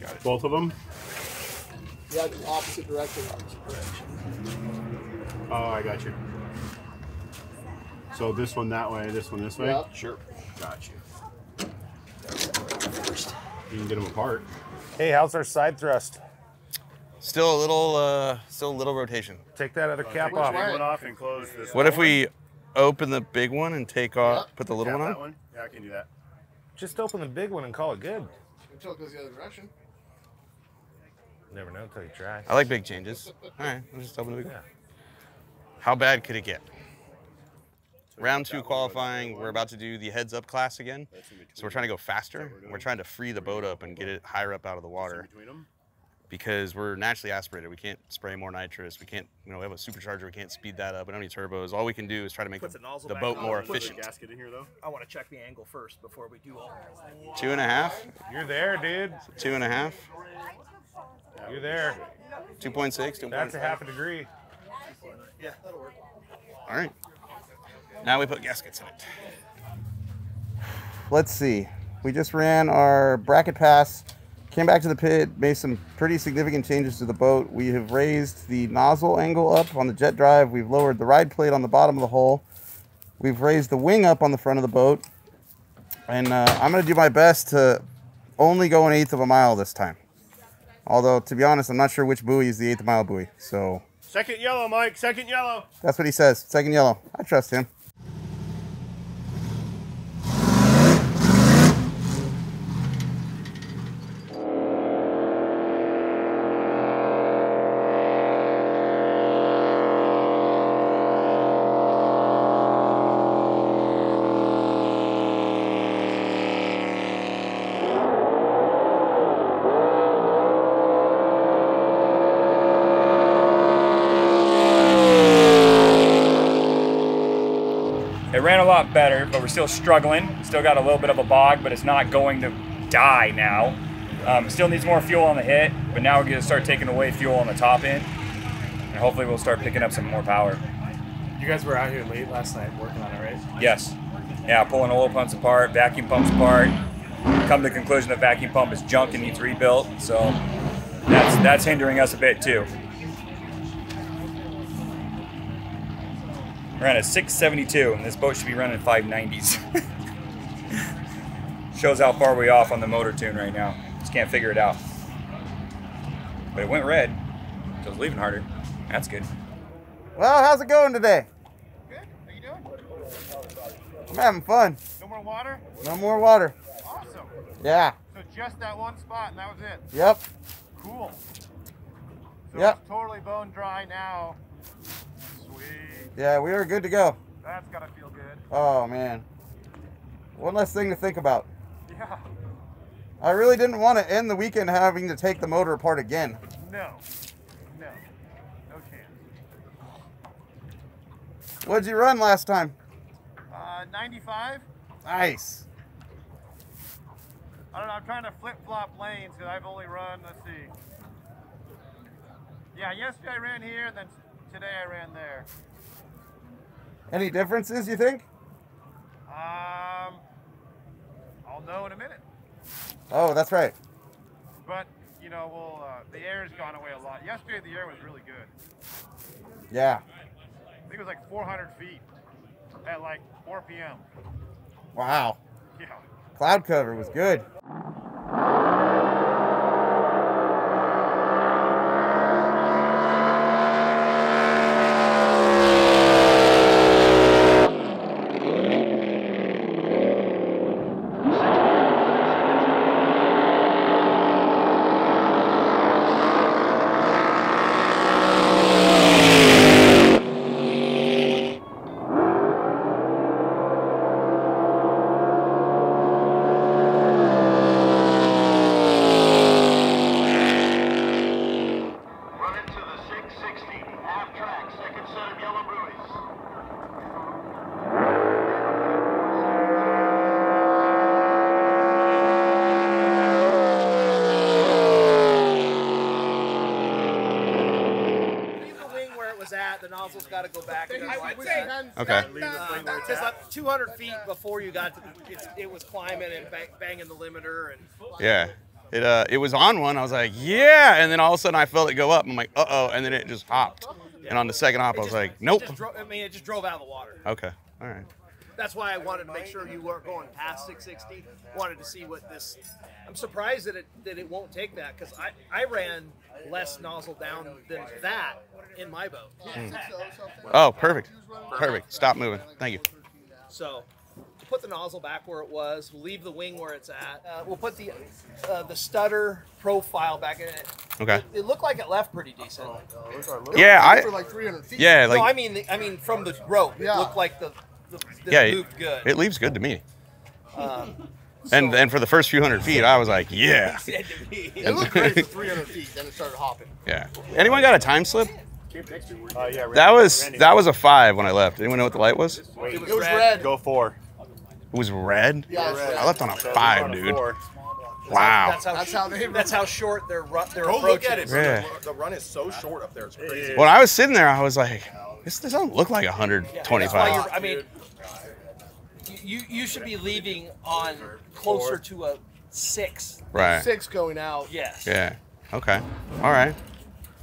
Got it. Both of them. Yeah, the opposite direction. Oh, I got you. So this one that way, this one this way? Yep. Sure. Got you. You can get them apart. Hey, how's our side thrust? Still a little rotation. Take that other cap off. Take one off and close this What if we open the big one and take off, put the little one on? That one? Yeah, I can do that. Just open the big one and call it good. Until it goes the other direction. Never know until you try. I like big changes. All right, I'm just hoping to go. How bad could it get? Round two qualifying, we're about to do the heads up class again. So we're trying to go faster. We're trying to free the boat up and get it higher up out of the water because we're naturally aspirated. We can't spray more nitrous. We can't, you know, we have a supercharger. We can't speed that up. We don't need turbos. All we can do is try to make the boat more efficient. Gasket in here, though. I want to check the angle first before we do all that. 2.5. You're there, dude. 2.5. You're there. 2.6. That's 1. A half a degree. Yeah, that'll work. All right. Now we put gaskets in it. Let's see. We just ran our bracket pass, came back to the pit, made some pretty significant changes to the boat. We have raised the nozzle angle up on the jet drive. We've lowered the ride plate on the bottom of the hull. We've raised the wing up on the front of the boat. And I'm going to do my best to only go an 1/8 of a mile this time. Although, to be honest, I'm not sure which buoy is the 1/8 mile buoy. So second yellow, Mike. Second yellow. That's what he says. Second yellow. I trust him. Ran a lot better, but we're still struggling. Still got a little bit of a bog, but it's not going to die now. Still needs more fuel on the hit, but now we're gonna start taking away fuel on the top end, and hopefully we'll start picking up some more power. You guys were out here late last night working on it, right? Yes. Yeah, pulling oil pumps apart, vacuum pumps apart. Come to the conclusion the vacuum pump is junk and needs rebuilt, so that's hindering us a bit too. Ran a 672, and this boat should be running 590s. Shows how far we off on the motor tune right now. Just can't figure it out. But it went red, so it's leaving harder. That's good. Well, how's it going today? Good. How you doing? I'm having fun. No more water? No more water. Awesome. Yeah. So just that one spot, and that was it? Yep. Cool. So yep. It's totally bone dry now. Yeah, we were good to go. That's gotta feel good. Oh man, one less thing to think about. Yeah. I really didn't want to end the weekend having to take the motor apart again. No, no, no chance. What'd you run last time? 95. Nice. I don't know. I'm trying to flip-flop lanes because I've only run. Let's see. Yeah, yesterday I ran here, and then today I ran there. Any differences, you think? I'll know in a minute. Oh, that's right. But, you know, we'll, the air's gone away a lot. Yesterday, the air was really good. Yeah. I think it was like 400 feet at like 4 p.m. Wow. Yeah. Cloud cover was good. Got to go back. Okay. It says like 200 feet before you got to. It was climbing and banging the limiter and. Yeah, it was on one. I was like, yeah, and then all of a sudden I felt it go up. I'm like, uh oh, and then it just hopped. Yeah. And on the second hop, I was like, nope. It just drove out of the water. Okay. All right. That's why I wanted to make sure you weren't going past 660. Wanted to see what this. I'm surprised that it won't take that because I ran less nozzle down than that in my boat. Mm. Oh, perfect. Perfect. Stop moving. Thank you. So put the nozzle back where it was. We'll leave the wing where it's at. We'll put the stutter profile back in it. Okay. It looked like it left pretty decent. Yeah, I. Like 300 feet. Yeah, like. No, I mean from the rope, it looked like the. Yeah, moved good. It leaves good to me. And for the first few hundred feet, I was like, yeah. It looked great for 300 feet, then it started hopping. Yeah. Anyone got a time slip? Yeah, that was a 5 when I left. Anyone know what the light was? It was red. Go 4. It was red? Yeah, red. I left on a 5, dude. Wow. That's how short their run. Go look at it. Yeah. The run is so short up there. It's crazy. When I was sitting there, I was like, This doesn't look like 125. Yeah, I mean, you should be leaving on closer to a 6. Right. 6 going out. Yes. Yeah. Okay. All right.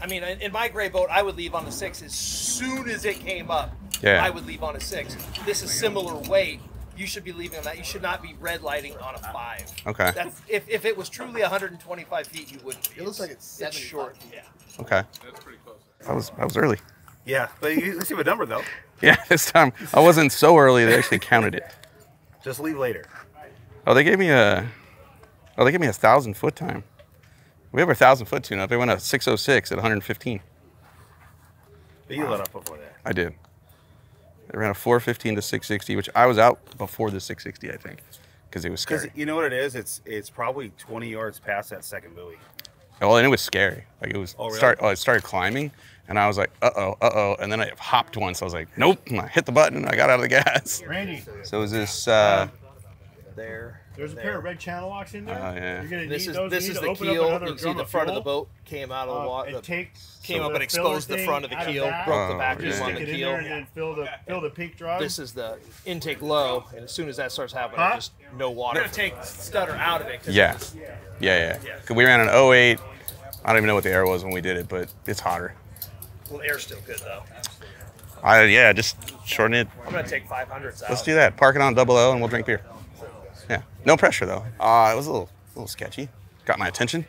I mean, in my gray boat, I would leave on a 6 as soon as it came up. Yeah. I would leave on a 6. This is similar weight. You should be leaving on that. You should not be red lighting on a 5. Okay. That's, if it was truly 125 feet, you wouldn't be. It looks like it's 7 short. Yeah. Okay. That's pretty close. That was early. Yeah. But you see a number, though. Yeah, this time. I wasn't so early. They actually counted it. Just leave later. Oh, they gave me a... Oh, they gave me a 1,000-foot time. We have a 1,000-foot tune-up. They went a 6:06 at 115. But you let up before that. I did. They ran a 4:15 to 6:60, which I was out before the 6:60, I think, because it was scary. You know what it is? It's probably 20 yards past that second buoy. Well, and it was scary. Like it was. Oh, really? It started climbing, and I was like, uh oh, and then I hopped once. I was like, nope. And I hit the button, and I got out of the gas. Randy. So it was this. There's a pair of red channel locks in there. Oh, yeah. You're gonna this is the keel. You see the front of the boat came out of the water. It came up and exposed the front of the keel, broke the back loop on the keel. And then fill the peak drive. This is the intake low, and as soon as that starts happening, just no water. We're gonna take stutter out of it. Yeah. Cause we ran an 08. I don't even know what the air was when we did it, but it's hotter. Well, air's still good though. Yeah, just shorten it. I'm gonna take 500s out. Let's do that. Park it on 00, and we'll drink beer. Yeah, no pressure though. It was a little sketchy. Got my attention.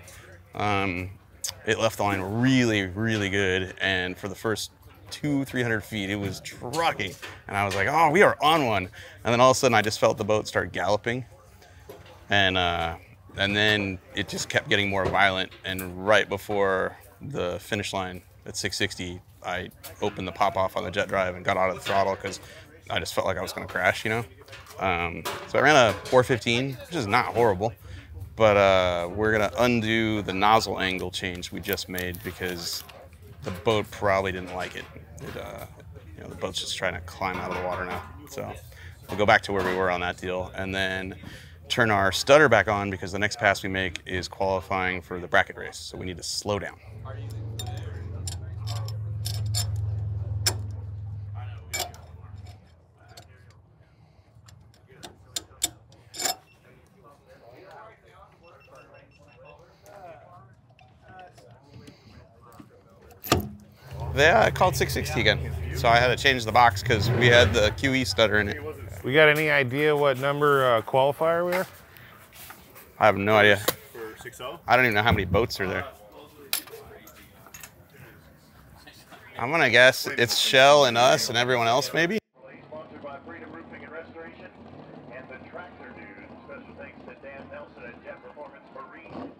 It left the line really, really good, and for the first 200-300 feet, it was trucking, and I was like, "Oh, we are on one!" And then all of a sudden, I just felt the boat start galloping, and then it just kept getting more violent. And right before the finish line at 660, I opened the pop off on the jet drive and got out of the throttle because I just felt like I was going to crash, you know. So I ran a 4:15, which is not horrible, but we're gonna undo the nozzle angle change we just made because the boat probably didn't like it. You know, the boat's just trying to climb out of the water now. So we'll go back to where we were on that deal and then turn our stutter back on because the next pass we make is qualifying for the bracket race. So we need to slow down. They called 660 again, so I had to change the box because we had the QE stutter in it. We got any idea what number qualifier we are? I have no idea. For 6-0? I don't even know how many boats are there. I'm gonna guess it's Shell and us and everyone else maybe. Sponsored by Freedom Roofing and Restoration and the Tractor Dude. Special thanks to Dan Nelson at Jet Performance Marine.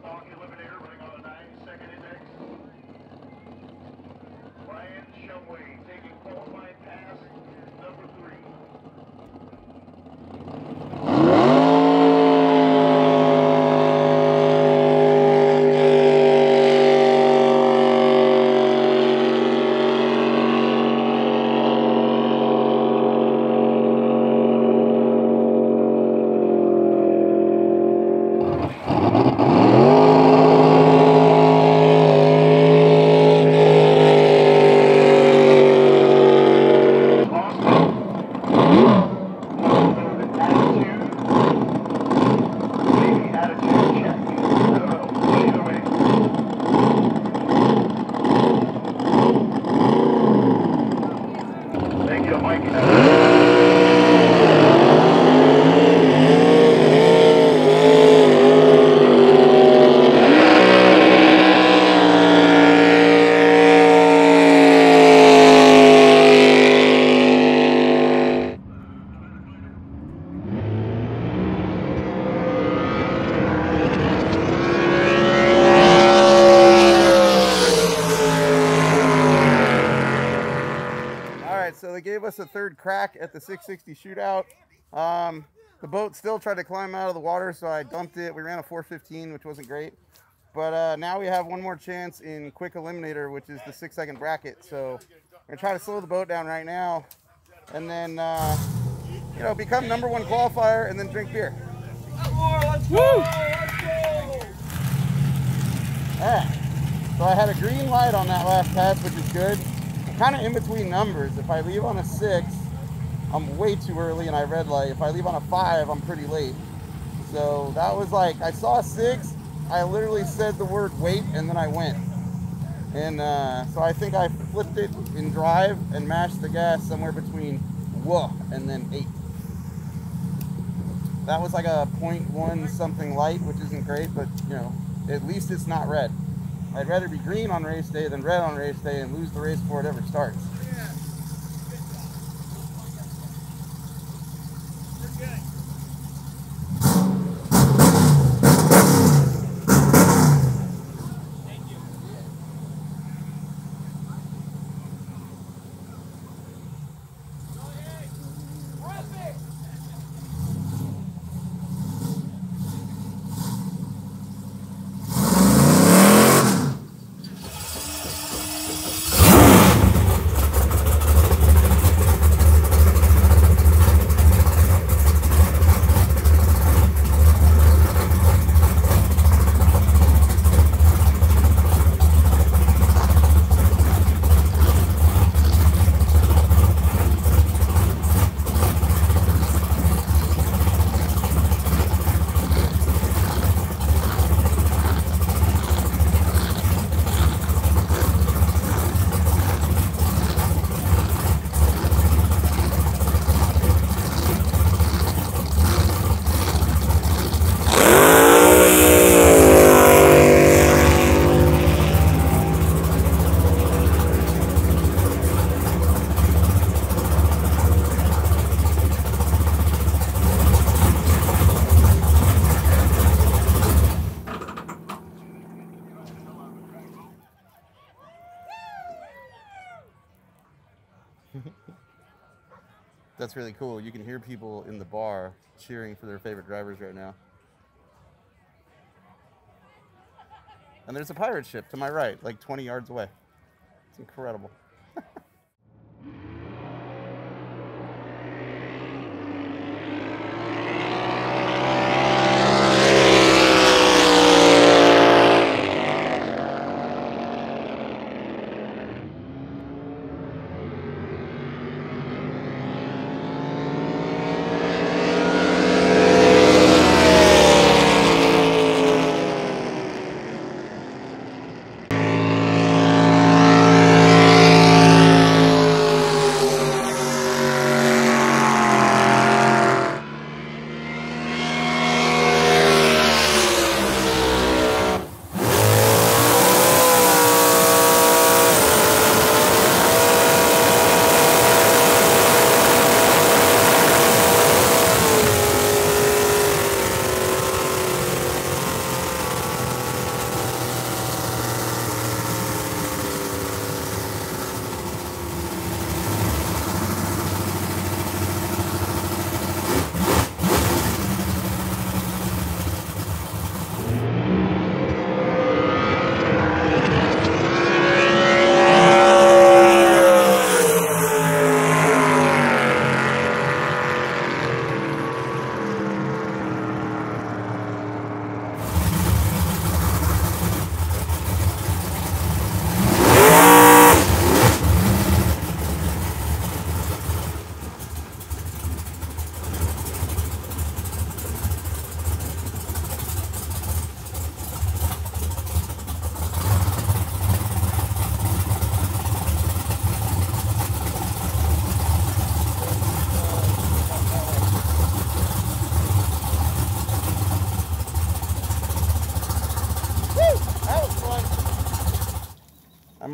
Stock Eliminator running on a 9-second index. Ryan Shumway taking qualifying pass number 3. Crack at the 660 shootout. The boat still tried to climb out of the water, so I dumped it. We ran a 4:15, which wasn't great, but now we have one more chance in quick eliminator, which is the 6-second bracket. So we're gonna try to slow the boat down right now and then you know, become #1 qualifier and then drink beer. Woo! All right, so I had a green light on that last pass, which is good. I'm kind of in between numbers. If I leave on a 6, I'm way too early and I red light. If I leave on a 5, I'm pretty late. So that was like, I saw a 6, I literally said the word wait, and then I went. And so I think I flipped it in drive and mashed the gas somewhere between whoa and then 8. That was like a 0.1 something light, which isn't great, but you know, at least it's not red. I'd rather be green on race day than red on race day and lose the race before it ever starts. That's really cool. You can hear people in the bar cheering for their favorite drivers right now. And there's a pirate ship to my right, like 20 yards away. It's incredible.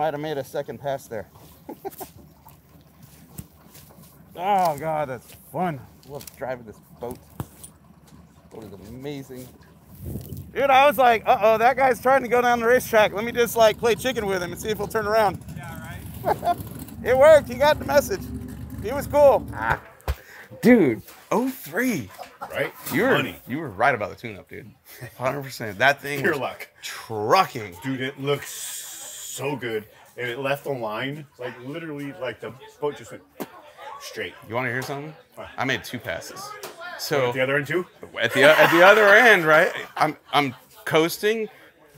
Might have made a second pass there. Oh god, that's fun. Love driving this boat. Boat is amazing, dude. I was like, uh-oh, that guy's trying to go down the racetrack, let me just like play chicken with him and see if he'll turn around. Yeah, right. It worked. He got the message. He was cool. Ah, dude, 03, right? You were right about the tune-up, dude. 100%. That thing, pure luck, trucking, dude. It looks so good, and it left the line, like literally, like the boat just went straight. You want to hear something? I made 2 passes. So at the other end too. At the other end, right? I'm coasting,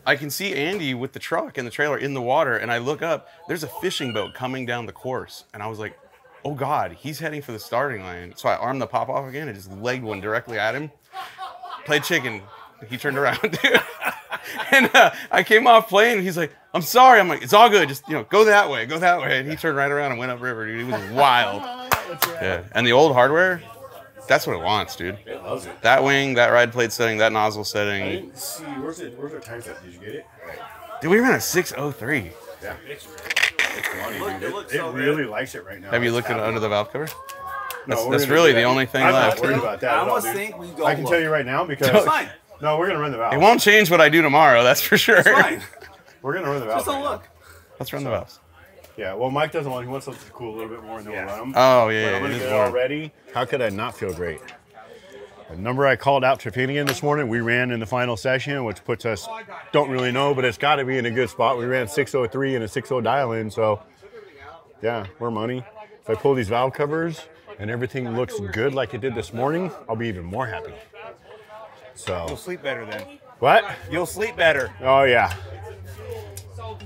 I can see Andy with the truck and the trailer in the water, and I look up, there's a fishing boat coming down the course. And I was like, oh God, he's heading for the starting line. So I armed the pop off again and just legged one directly at him. Played chicken. He turned around, dude. And I came off playing, and he's like, I'm sorry. I'm like, it's all good. Just, you know, go that way, go that way. And he turned right around and went up river, dude. He was wild. Yeah. And the old hardware, that's what it wants, dude. It loves it. That wing, that ride plate setting, that nozzle setting. I didn't see, where's our time set? Did you get it? Right. Dude, we ran a 6:03. Yeah. It's funny, dude. It really likes it right now. Have you looked at under the valve cover? No, that's really the only thing left. I'm not worried about that. I almost think we go. I can tell you right now because. It's fine. No, we're gonna run the valve. It won't change what I do tomorrow. That's for sure. It's fine. We're gonna run the valve. Just don't look. Let's run the valves. Yeah. Well, Mike doesn't want. He wants something cool a little bit more, and then we'll run them. Oh yeah. But yeah, already. How could I not feel great? The number I called out to Finnegan this morning, we ran in the final session, which puts us, don't really know, but it's got to be in a good spot. We ran 6:03 and a 6:0 dial-in, so yeah, we're money. If I pull these valve covers and everything looks good like it did this morning, I'll be even more happy. So you'll sleep better then. What? You'll sleep better. Oh yeah.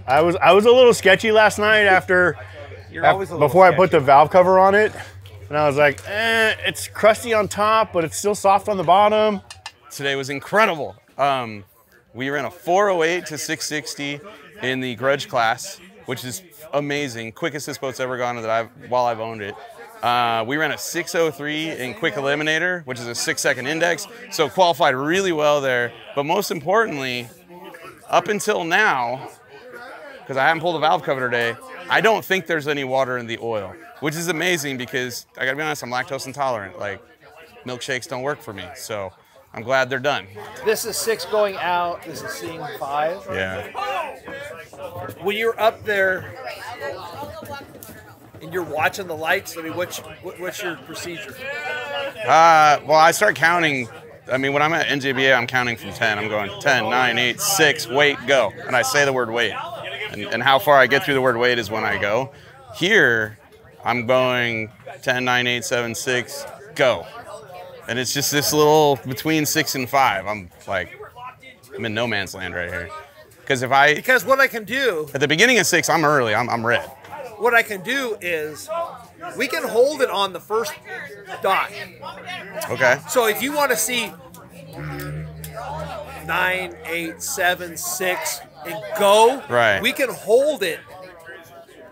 I was a little sketchy last night after, before I put the valve cover on it. And I was like, eh, it's crusty on top, but it's still soft on the bottom. Today was incredible. We ran a 408 to 660 in the grudge class, which is amazing. Quickest this boat's ever gone that while I've owned it. We ran a 603 in quick eliminator, which is a 6-second index. So qualified really well there. But most importantly, up until now, because I haven't pulled a valve cover today, I don't think there's any water in the oil. Which is amazing because, I gotta be honest, I'm lactose intolerant. Like, milkshakes don't work for me, so I'm glad they're done. This is 6 going out, this is seeing 5. Yeah. When you're up there and you're watching the lights, I mean, what's your procedure? Well, I start counting. I mean, when I'm at NJBA, I'm counting from 10. I'm going 10, 9, 8, 6, wait, go. And I say the word wait. And how far I get through the word wait is when I go. Here, I'm going 10, 9, 8, 7, 6, go. And it's just this little between 6 and 5. I'm like, I'm in no man's land right here. Because if I... Because what I can do... At the beginning of 6, I'm early. I'm red. What I can do is we can hold it on the first dot. Okay. So if you want to see 9, 8, 7, 6, and go, right, we can hold it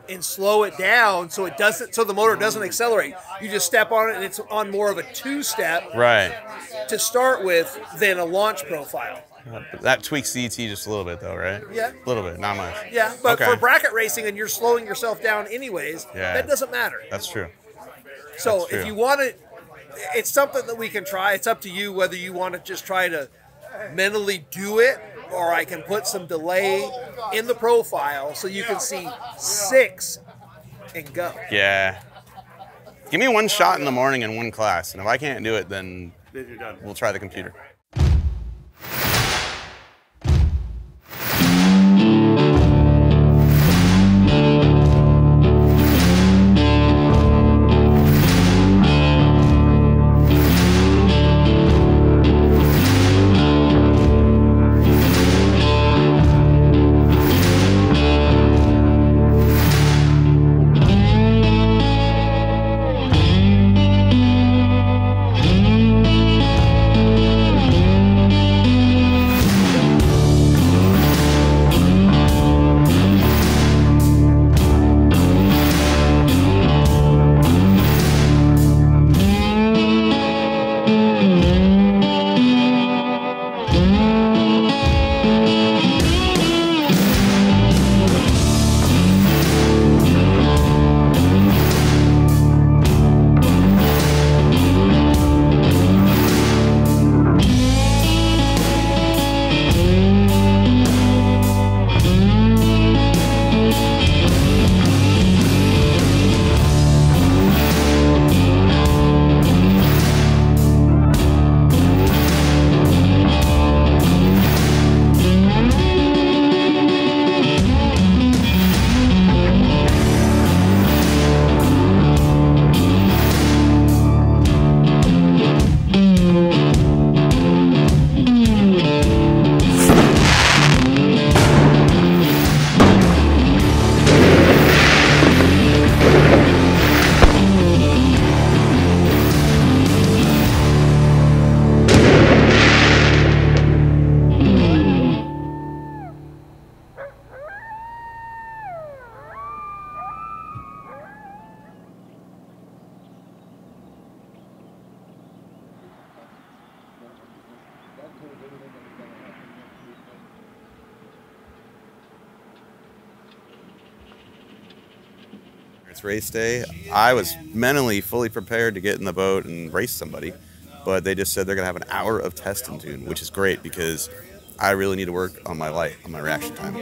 and slow it down so it doesn't, so the motor doesn't accelerate. You just step on it and it's on more of a two-step, right, to start with than a launch profile. That tweaks the ET just a little bit though, right? Yeah. A little bit, not much. Yeah, but okay, for bracket racing and you're slowing yourself down anyways, yeah, that doesn't matter. That's true. So that's true. If you want to, it's something that we can try. It's up to you whether you want to just try to mentally do it, or I can put some delay in the profile so you can see 6 and go. Yeah. Give me one shot in the morning in one class, and if I can't do it, then you're done. We'll try the computer. It's race day. I was mentally fully prepared to get in the boat and race somebody, but they just said they're gonna have an hour of test and tune, which is great because I really need to work on my light, on my reaction time.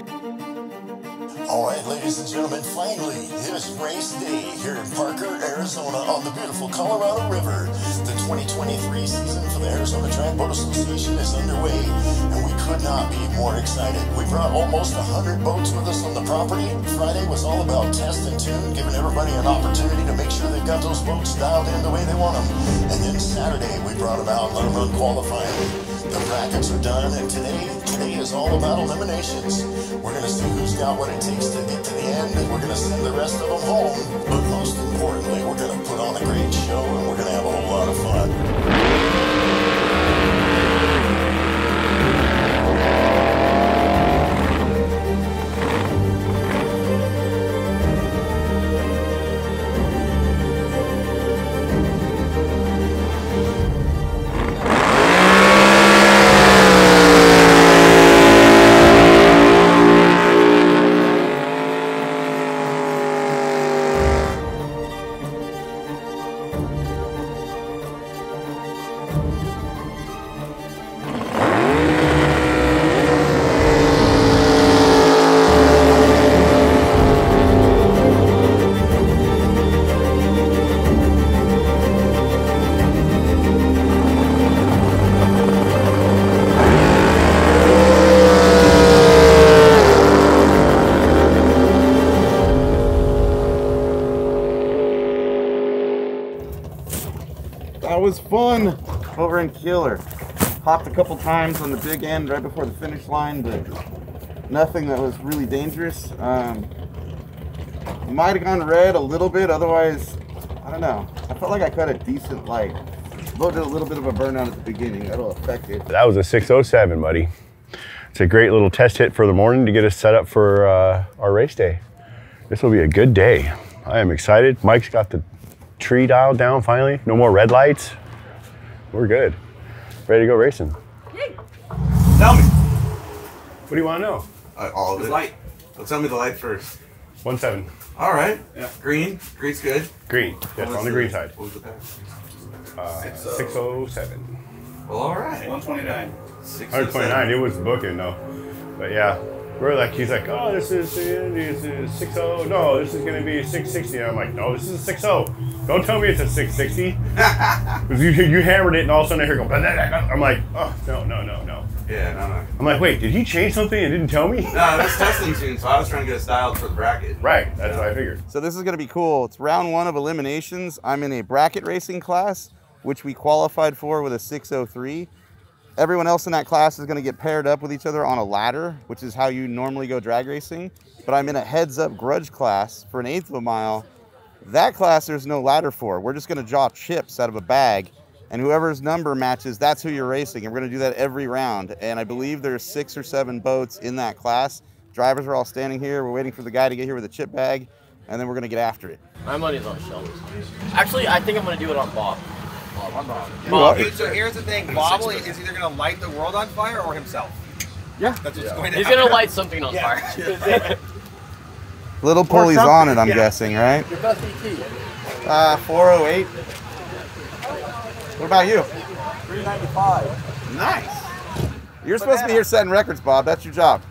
All right, ladies and gentlemen, finally, it is race day here in Parker, Arizona, on the beautiful Colorado River. The 2023 season for the Arizona Track Boat Association is underway, and we could not be more excited. We brought almost 100 boats with us on the property. Friday was all about test and tune, giving everybody an opportunity to make sure they've got those boats dialed in the way they want them. And then Saturday, we brought them out and let them run qualifying. The brackets are done, and today is all about eliminations. We're going to see who's got what it takes to get to the end, and we're going to send the rest of them home. But most importantly, we're going to put on a great show, and we're going to have a whole lot of fun. Was fun over in Keeler. Hopped a couple times on the big end right before the finish line, but nothing that was really dangerous. Might have gone red a little bit, otherwise, I don't know. I felt like I caught a decent light. Loaded a little bit of a burnout at the beginning. That'll affect it. That was a 607, buddy. It's a great little test hit for the morning to get us set up for our race day. This will be a good day. I am excited. Mike's got the tree dialed down finally. No more red lights. We're good. Ready to go racing. Yay. Tell me. What do you want to know? All of it. Light. So tell me the light first. 1-7. All right. Yeah. Green. Green's good. Green. Yes, on the green side. What was the pass? 607. Well, all right. 129. 129. It was booking though. But yeah. We're like, he's like, oh, this is 6-0. No, this is going to be 660. And I'm like, no, this is a 6-0. Don't tell me it's a 660. Because you hammered it, and all of a sudden I hear go, blah, blah, blah. I'm like, oh, no. Yeah, no. I'm like, wait, did he change something and didn't tell me? No, that's testing soon, so I was trying to get us dialed for the bracket. Right, that's what I figured. So this is going to be cool. It's round one of eliminations. I'm in a bracket racing class, which we qualified for with a 603. Everyone else in that class is going to get paired up with each other on a ladder, which is how you normally go drag racing. But I'm in a heads-up grudge class for an 1/8 of a mile. That class there's no ladder for. We're just going to draw chips out of a bag, and whoever's number matches, that's who you're racing. And we're going to do that every round. And I believe there's 6 or 7 boats in that class. Drivers are all standing here. We're waiting for the guy to get here with a chip bag, and then we're going to get after it. My money's on Shell. Actually, I think I'm going to do it on Bob. Bob. Dude, so here's the thing, Bob is either going to light the world on fire or himself. Yeah. That's what's going to happen. He's going to light something on fire. Little pulley's on it, I'm guessing, right? Your best ET. 408. What about you? 395. Nice. You're supposed to be here setting records, Bob. That's your job.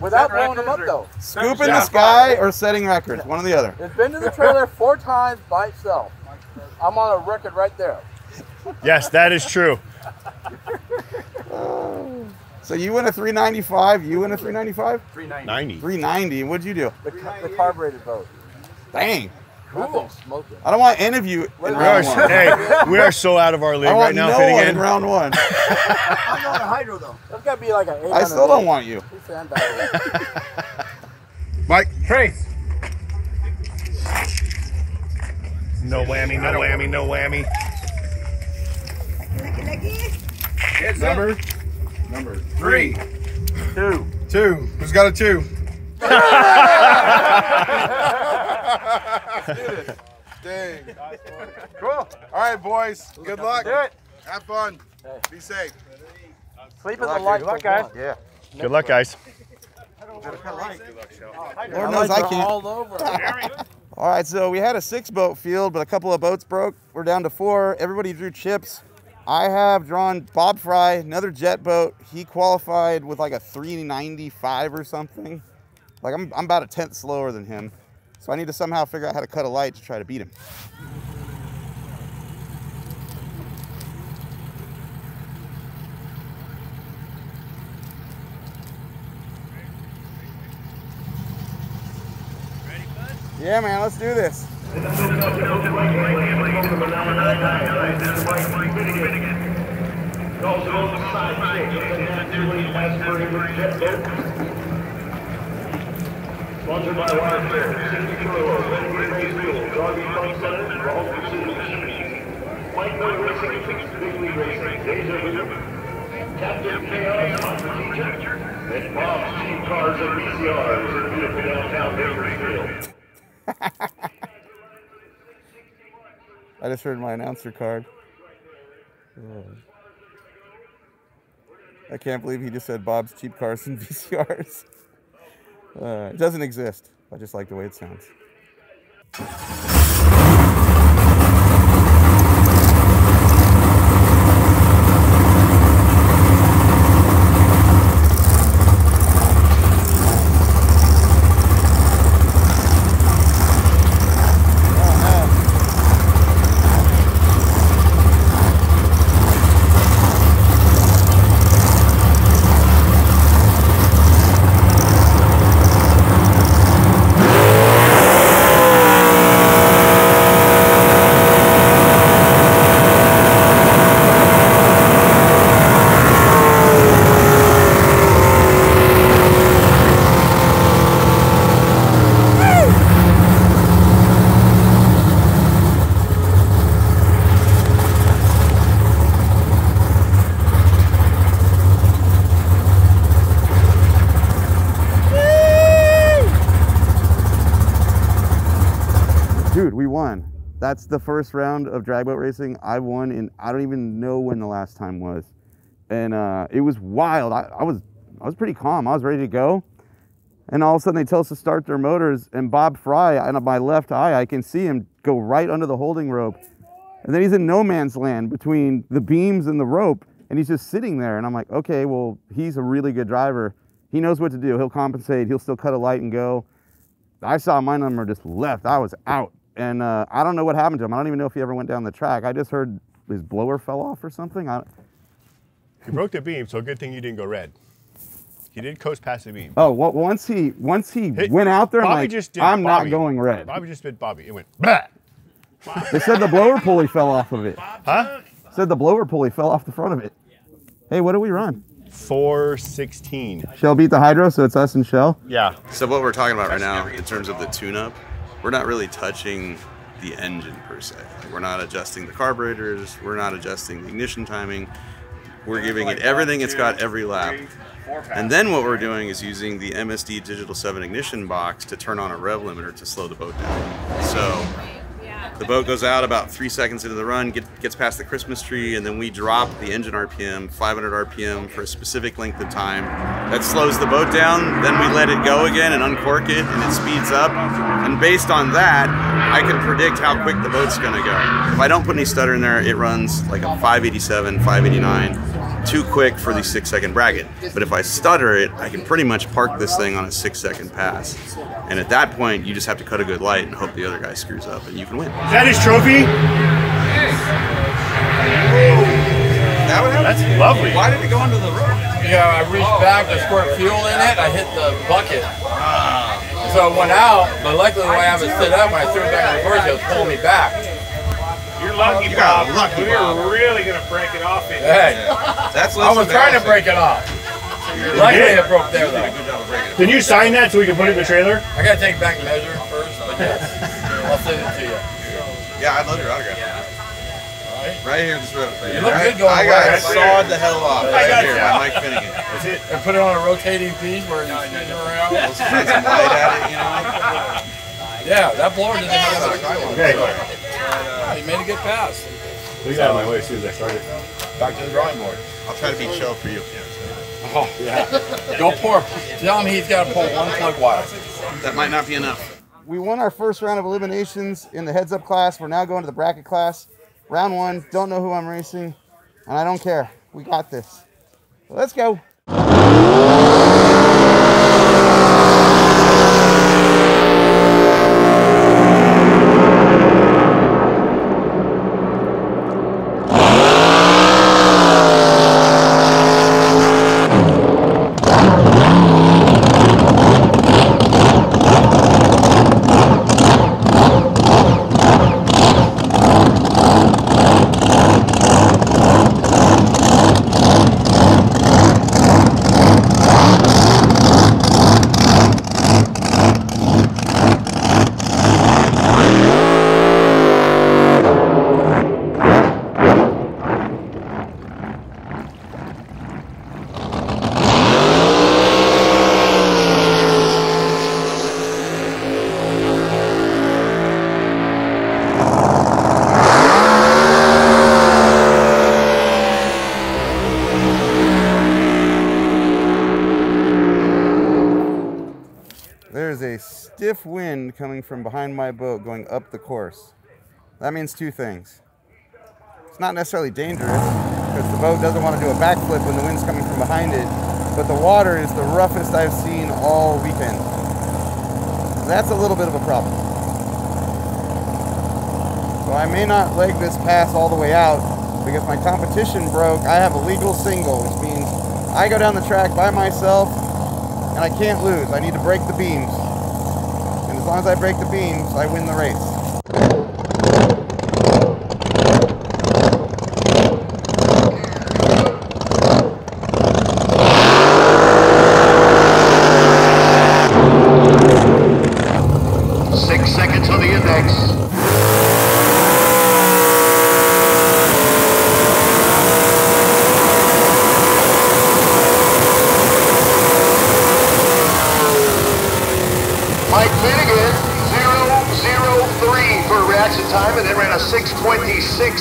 Without blowing them up, though. Scooping the sky or setting records, one or the other. It's been to the trailer 4 times by itself. I'm on a record right there. Yes, that is true. So you went a 395. You went a 395? 390. 390. What'd you do? The carbureted boat. Dang. Cool. I don't want any of you in round one. Hey, we are so out of our league right now. No one in round one. I'm on a hydro, though. That's got to be like an 8. I still don't want you. Mike, Trace. No whammy, no whammy, no whammy. Lucky. Number 3. 2. 2. Who's got a 2? Did it. Dang. Cool. All right, boys. Good luck. Do it. Have fun. Be safe. Sleep in the light. Good luck, guys. Yeah. Good luck, guys. Lord knows I can't. All over. All right, so we had a 6-boat field, but a couple of boats broke. We're down to 4. Everybody drew chips. I have drawn Bob Fry, another jet boat. He qualified with like a 395 or something. Like I'm about a tenth slower than him. So I need to somehow figure out how to cut a light to try to beat him. Yeah, man, let's do this. Sponsored by Wirecare, City White Racing, RV Fun Center, and Rawls Machines. Mike Miller Racing, Big League Racing, Captain Chaos, and Bob's Team Cars and VCRs in beautiful downtown Bakersfield. I just heard my announcer card. Oh. I can't believe he just said Bob's Cheap Cars and VCRs. It doesn't exist. I just like the way it sounds. That's the first round of drag boat racing I won in, I don't even know when the last time was. And it was wild. I was pretty calm. I was ready to go. And all of a sudden they tell us to start their motors, and Bob Fry, out of my left eye, I can see him go right under the holding rope. And then he's in no man's land between the beams and the rope, and he's just sitting there. And I'm like, okay, well, he's a really good driver. He knows what to do. He'll compensate. He'll still cut a light and go. I saw my number just left. I was out. And I don't know what happened to him. I don't even know if he ever went down the track. I just heard his blower fell off or something. He broke the beam, so good thing you didn't go red. He did coast past the beam. Oh, well, once he went out there, I'm not going red. Bobby just did Bobby. It went, bah! They said the blower pulley fell off of it. Huh? Said the blower pulley fell off the front of it. Hey, what do we run? 416. Shell beat the hydro, so it's us and Shell? Yeah. So what we're talking about right now, in terms of the tune-up, we're not really touching the engine per se. Like, we're not adjusting the carburetors. We're not adjusting the ignition timing. We're giving it everything it's got every lap. And then what we're doing is using the MSD Digital 7 ignition box to turn on a rev limiter to slow the boat down. So the boat goes out about 3 seconds into the run, gets past the Christmas tree, and then we drop the engine RPM, 500 RPM for a specific length of time. That slows the boat down, then we let it go again and uncork it, and it speeds up. And based on that, I can predict how quick the boat's gonna go. If I don't put any stutter in there, it runs like a 587, 589, too quick for the 6-second bracket. But if I stutter it, I can pretty much park this thing on a 6-second pass. And at that point, you just have to cut a good light and hope the other guy screws up and you can win. Is that his trophy? Yes. That one happened? That's lovely. Why did it go under the road? Yeah, I reached back, I squirt fuel in it, I hit the bucket. So it went out, but luckily the way I was set up, when I threw it back in the reverse, it was pulling me back. You're lucky, Bob. Lucky, Bob. We're really going to break it off in here. Hey, that's I was trying to break it off. Luckily it broke there, though. Can you sign that so we can put it in the trailer? I got to take back measure first, but yes. I'll send it to you. Yeah, I'd love your autograph. Yeah. Right here in this road. Right, you look good going. I got sawed the hell off right here by Mike Finnegan. That's it. And put it on a rotating piece where it's spinning around. We'll spin some light at it, you know. Yeah, that blower didn't have a sidewalk. Okay, go ahead. Yeah, he made a good pass. Look at that my way as soon as I started. Back to the drawing board. I'll try to beat Shell for you. Oh, yeah. Go pour. Tell him he's got to pull one plug wire. That might not be enough. We won our first round of eliminations in the heads-up class. We're now going to the bracket class. Round one, don't know who I'm racing, and I don't care. We got this. So let's go. Stiff wind coming from behind my boat going up the course. That means two things. It's not necessarily dangerous because the boat doesn't want to do a backflip when the wind's coming from behind it, but the water is the roughest I've seen all weekend. So that's a little bit of a problem. So I may not leg this pass all the way out because my competition broke. I have a legal single, which means I go down the track by myself and I can't lose. I need to break the beams. As long as I break the beams, I win the race.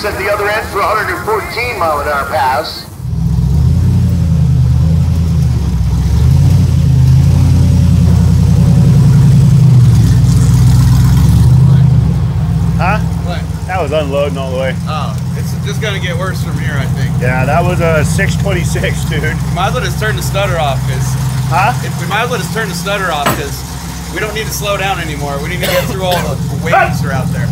At the other end for 114 mile an hour pass. Huh? What? That was unloading all the way. Oh, it's just gonna get worse from here, I think. Yeah, that was a 626, dude. We might as well just turn the stutter off, cause. Huh? We might as well just turn the stutter off, cause we don't need to slow down anymore. We need to get through all the waves that are out there.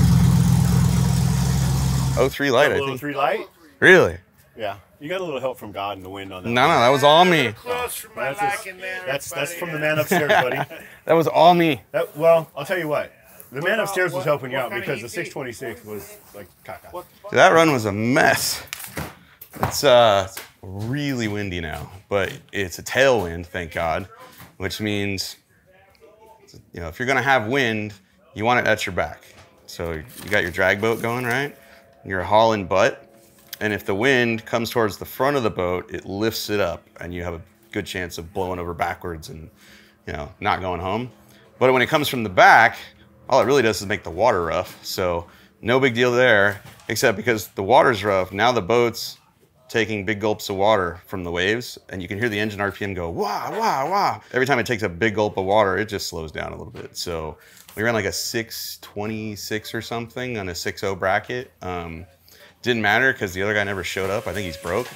03 light, I think. 03 light? Really? Yeah. You got a little help from God and the wind on that. No, no, that was all me. That's from the man upstairs, buddy. That was all me. That, well, I'll tell you what. The man upstairs was helping you out because the 626 was like caca. Dude, that run was a mess. It's really windy now, but it's a tailwind, thank God, which means, you know, if you're going to have wind, you want it at your back. So you got your drag boat going, right? You're hauling butt, and if the wind comes towards the front of the boat, it lifts it up, and you have a good chance of blowing over backwards and, you know, not going home. But when it comes from the back, all it really does is make the water rough, so no big deal there, except because the water's rough, now the boat's taking big gulps of water from the waves, and you can hear the engine RPM go, wah, wah, wah. Every time it takes a big gulp of water, it just slows down a little bit, so we ran like a 626 or something on a 6-0 bracket. Didn't matter because the other guy never showed up. I think he's broke.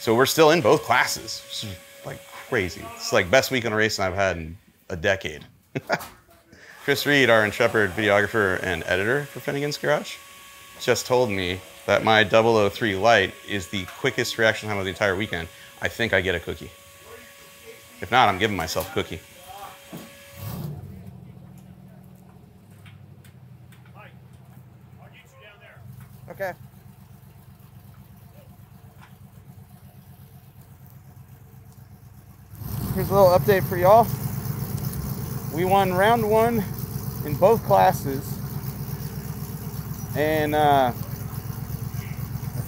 So we're still in both classes. It's like crazy. It's like best weekend racing I've had in a decade. Chris Reed, our intrepid videographer and editor for Finnegan's Garage, just told me that my 003 light is the quickest reaction time of the entire weekend. I think I get a cookie. If not, I'm giving myself a cookie. Okay. Here's a little update for y'all. We won round one in both classes. And I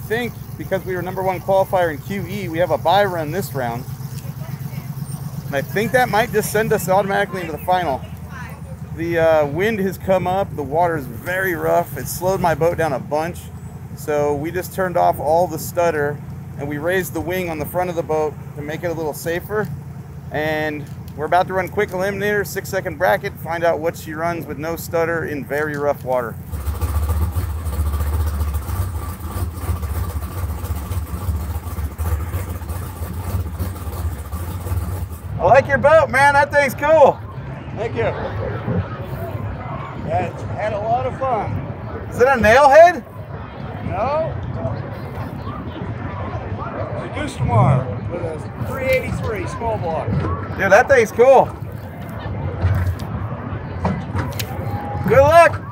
think because we were #1 qualifier in QE, we have a bye run this round. And I think that might just send us automatically into the final. The wind has come up. The water is very rough. It slowed my boat down a bunch. So we just turned off all the stutter and we raised the wing on the front of the boat to make it a little safer. And We're about to run quick eliminator, 6-second bracket, find out what she runs with no stutter in very rough water. I like your boat, man. That thing's cool. Thank you. Yeah, it's had a lot of fun. Is it a nailhead? No. Reduced tomorrow with a 383 small block. Dude, that thing's cool. Good luck.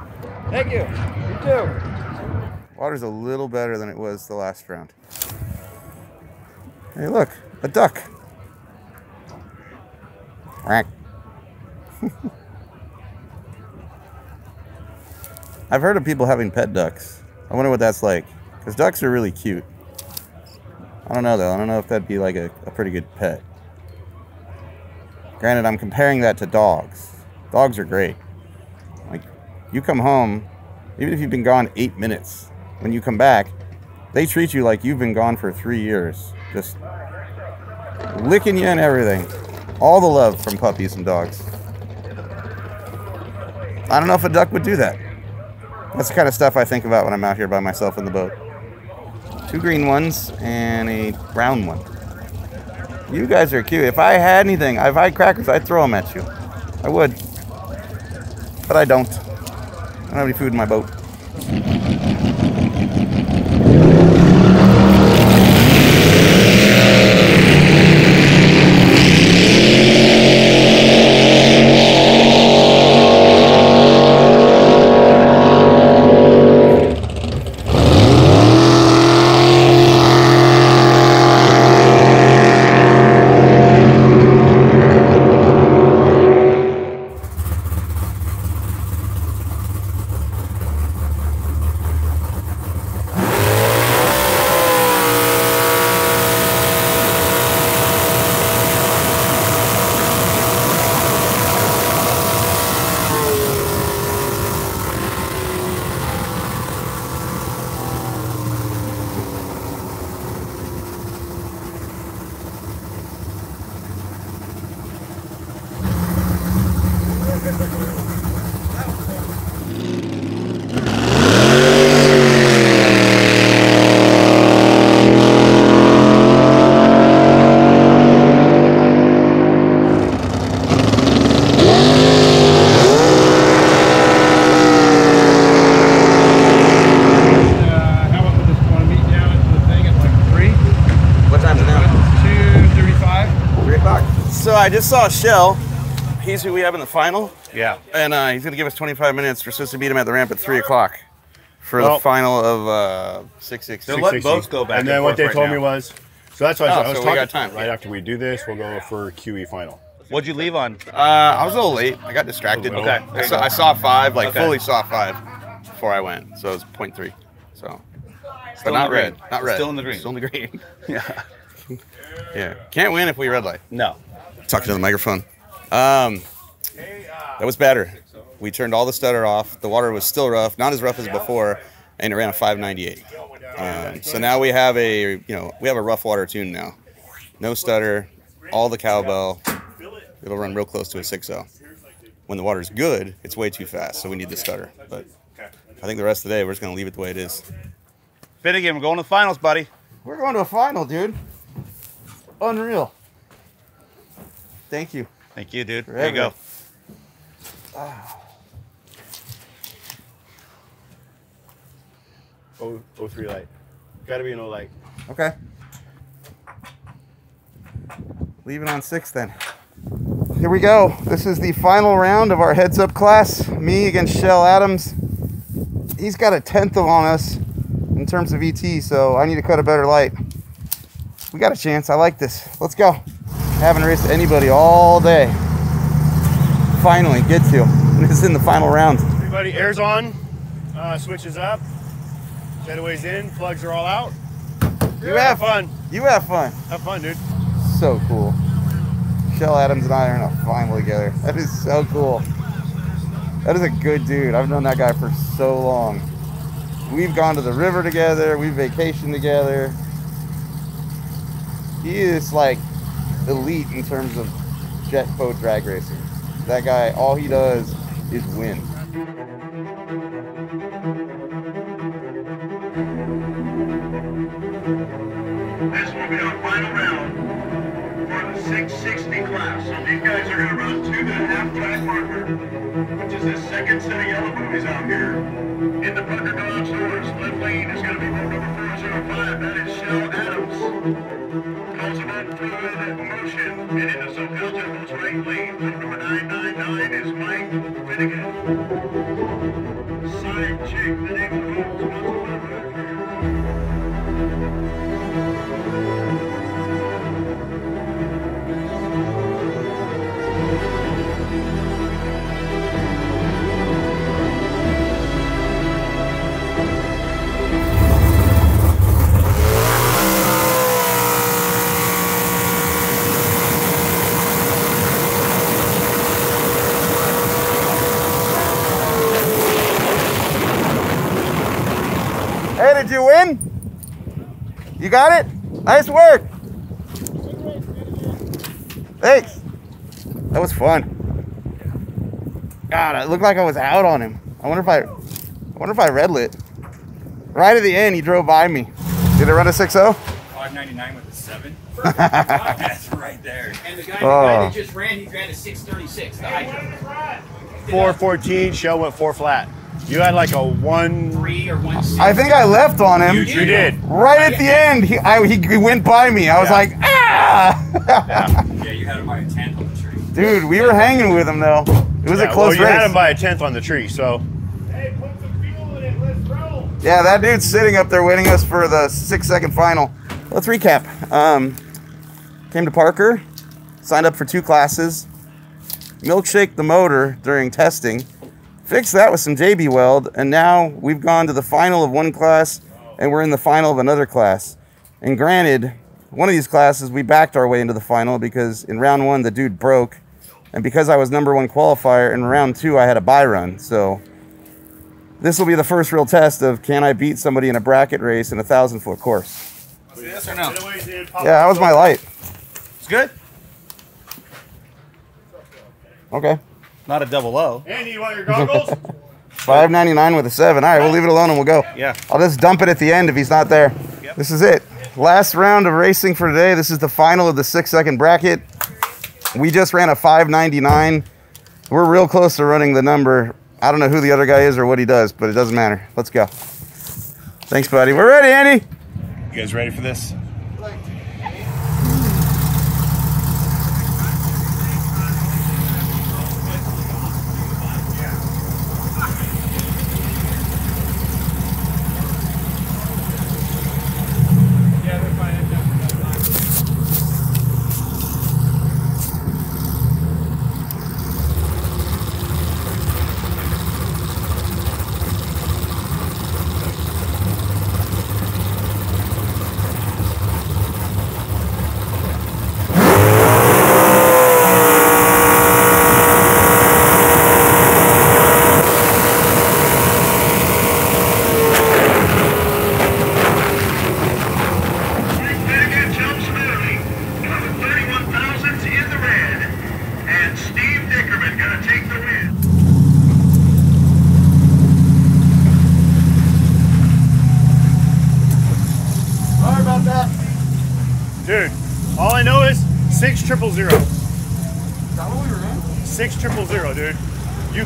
Thank you. You too. Water's a little better than it was the last round. Hey, look, a duck. I've heard of people having pet ducks. I wonder what that's like, because ducks are really cute. I don't know though. I don't know if that'd be like a pretty good pet. Granted, I'm comparing that to dogs. Dogs are great. Like, you come home, even if you've been gone 8 minutes, when you come back, they treat you like you've been gone for 3 years. Just licking you and everything. All the love from puppies and dogs. I don't know if a duck would do that. That's the kind of stuff I think about when I'm out here by myself in the boat. 2 green ones and a brown one. You guys are cute. If I had anything, if I had crackers, I'd throw them at you. I would. But I don't. I don't have any food in my boat. I just saw Shell. He's who we have in the final. Yeah. And he's going to give us 25 minutes. We're supposed to beat him at the ramp at 3 o'clock for the final of 660. They'll let boats go back and then what they told me was, so that's why I was talking time. Right after we do this, we'll go for QE final. What'd you leave on? I was a little late. I got distracted. Okay. I saw 5, like fully saw 5 before I went. So it was 0.3. So, but not red. Not red. Still in the green. Still in the green. Yeah. Yeah. Can't win if we red light. No. Talking to the microphone. That was better. We turned all the stutter off. The water was still rough, not as rough as before, and it ran a 598. So now we have a, you know, we have a rough water tune now. No stutter, all the cowbell. It'll run real close to a 6.0. When the water's good, it's way too fast, so we need the stutter. But I think the rest of the day we're just gonna leave it the way it is. Finnegan, we're going to the finals, buddy. We're going to a final, dude. Unreal. Thank you. Thank you, dude. There you go. Oh, 03 light. Gotta be an O light. Okay. Leave it on 6 then. Here we go. This is the final round of our heads up class. Me against Shell Adams. He's got a 10th on us in terms of ET, so I need to cut a better light. We got a chance. I like this. Let's go. Haven't raced anybody all day. Finally get to. This is in the final round. Everybody, air's on, switches up, jetaway's in, plugs are all out. You have fun. You have fun. Have fun, dude. So cool. Shell Adams and I are in a final together. That is so cool. That is a good dude. I've known that guy for so long. We've gone to the river together. We've vacationed together. He is like elite in terms of jet boat drag racing. That guy, all he does is win. This will be our final round for the 660 class. So these guys are going to run to the half-track marker, which is the second set of yellow movies out here. In the Parker Dodge doors, left lane is going to be road number 405. That is Shell Adams. Calls him on fluid motion. And in the SoCal General's right lane, road number 999 is Mike Finnegan. Sidechick, the name of the Hey, did you win? You got it? Nice work. Thanks. That was fun. God, it looked like I was out on him. I wonder if I red lit. Right at the end, he drove by me. Did it run a 6.0? 5.99 with a 7. That's right there. And the guy that just ran, he ran a 6.36. 4.14, Shell went 4 flat. You had like a 1.3 or 1.6. I think I left on him. You did. Right at the end, he went by me. I was like, ah! Yeah, you had him by a 10th on the tree. Dude, we were hanging with him, though. It was a close race. You had him by a 10th on the tree, so. Hey, put some fuel in it. Let's roll. Yeah, that dude's sitting up there waiting us for the 6-second final. Let's recap. Came to Parker, signed up for 2 classes, milkshake the motor during testing, fixed that with some JB Weld, and now we've gone to the final of 1 class and we're in the final of another class. And granted, one of these classes we backed our way into the final because in round 1 the dude broke, and because I was #1 qualifier, in round 2 I had a bye run. So this will be the first real test of can I beat somebody in a bracket race in a 1,000-foot course. Yes or no? Yeah, how was my light? It's good. Okay. Not a double O. Andy, you want your goggles? 5.99 with a 7. All right, we'll leave it alone and we'll go. Yeah. I'll just dump it at the end if he's not there. Yep. This is it. Last round of racing for today. This is the final of the 6-second bracket. We just ran a 5.99. We're real close to running the number. I don't know who the other guy is or what he does, but it doesn't matter. Let's go. Thanks, buddy. We're ready, Andy. You guys ready for this?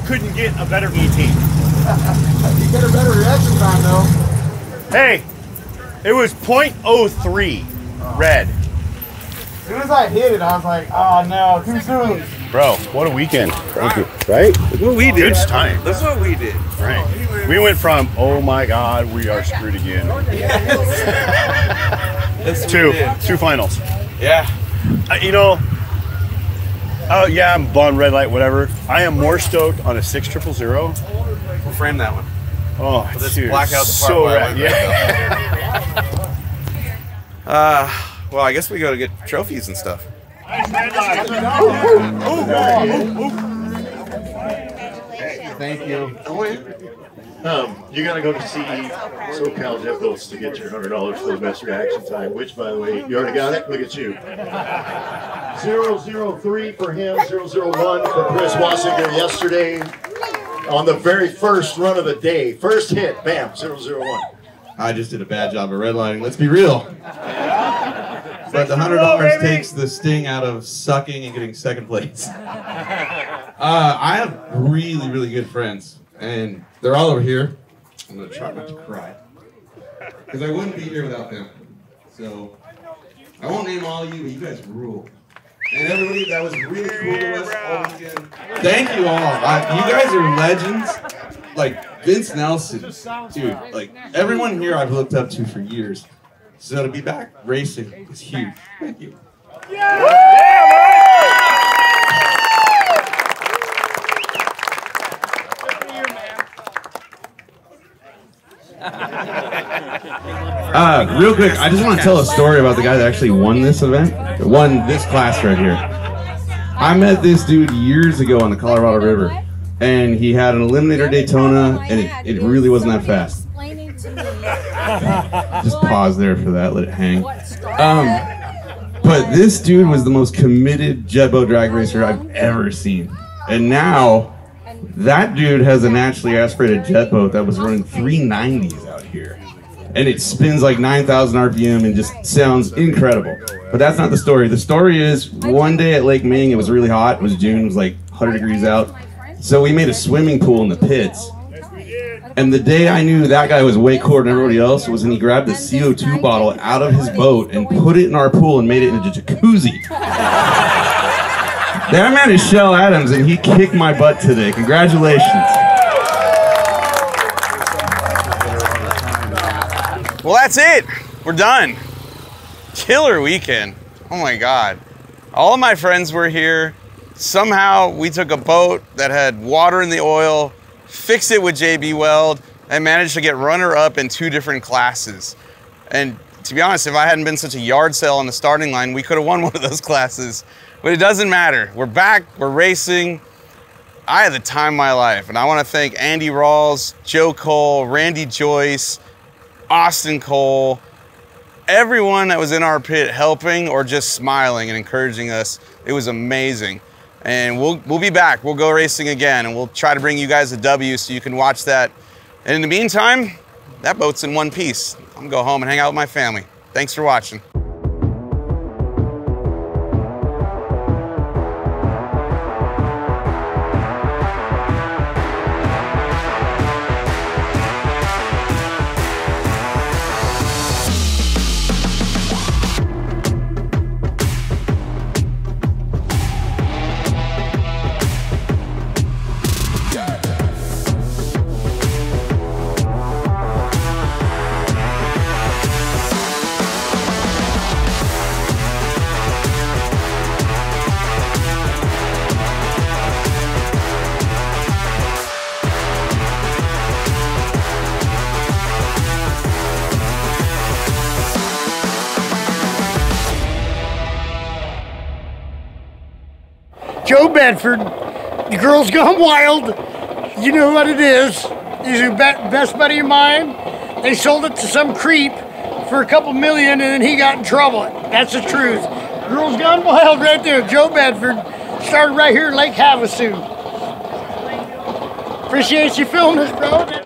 Couldn't get a better ET. You get a better reaction time though. Hey, it was 0.03 red. As soon as I hit it, I was like, oh no, too soon. Bro, what a weekend. Thank you. Right? Look what we did. It's time. That's what we did. Right. We went from, oh my God, we are screwed again. Yes. Two finals. Yeah. You know, oh yeah, I'm blonde, red light, whatever. I am more stoked on a 6.000. We'll frame that one. Oh, this blackout the so rad. Yeah. Well, I guess we go to get trophies and stuff. Thank you. You gotta go to see SoCal Jet Boats to get your $100 for the best reaction time. Which, by the way, you already got it. Look at you. 003 for him, 001 for Chris Wassinger yesterday on the very first run of the day. First hit, bam, 001. I just did a bad job of redlining, let's be real. But the $100 takes the sting out of sucking and getting second place. I have really, really good friends, and they're all over here. I'm going to try not to cry, because I wouldn't be here without them. So, I won't name all of you, but you guys rule. And everybody that was really cool to us all weekend. Thank you all. You guys are legends. Like, Vince Nelson, dude. Like, everyone here I've looked up to for years. So to be back racing is huge. Thank you. Real quick, I just want to tell a story about the guy that actually won this event. Won this class right here. I met this dude years ago on the Colorado River, and he had an Eliminator Daytona, and it really wasn't that fast. Just pause there for that, let it hang. But this dude was the most committed jet boat drag racer I've ever seen. And now, that dude has a naturally aspirated jet boat that was running 390s out here. And it spins like 9,000 RPM and just sounds incredible. But that's not the story. The story is, one day at Lake Ming, it was really hot. It was June, it was like 100 degrees out. So we made a swimming pool in the pits. And the day I knew that guy was way cooler than everybody else was when he grabbed the CO2 bottle out of his boat and put it in our pool and made it into a jacuzzi. That man is Shell Adams, and he kicked my butt today. Congratulations. Well, that's it. We're done. Killer weekend. Oh, my God. All of my friends were here. Somehow, we took a boat that had water in the oil, fixed it with JB Weld, and managed to get runner-up in 2 different classes. And to be honest, if I hadn't been such a yard sale on the starting line, we could have won one of those classes. But it doesn't matter. We're back, we're racing. I had the time of my life, and I want to thank Andy Rawls, Joe Cole, Randy Joyce, Austin Cole, everyone that was in our pit helping or just smiling and encouraging us. It was amazing. And we'll be back. We'll go racing again, and we'll try to bring you guys a W so you can watch that. And in the meantime, that boat's in one piece. I'm going to go home and hang out with my family. Thanks for watching. Joe Bedford, the girl's gone wild. You know what it is. He's a best buddy of mine. They sold it to some creep for $2 million, and then he got in trouble. That's the truth. Girl's gone wild right there. Joe Bedford started right here, Lake Havasu. Appreciate you filming this, bro.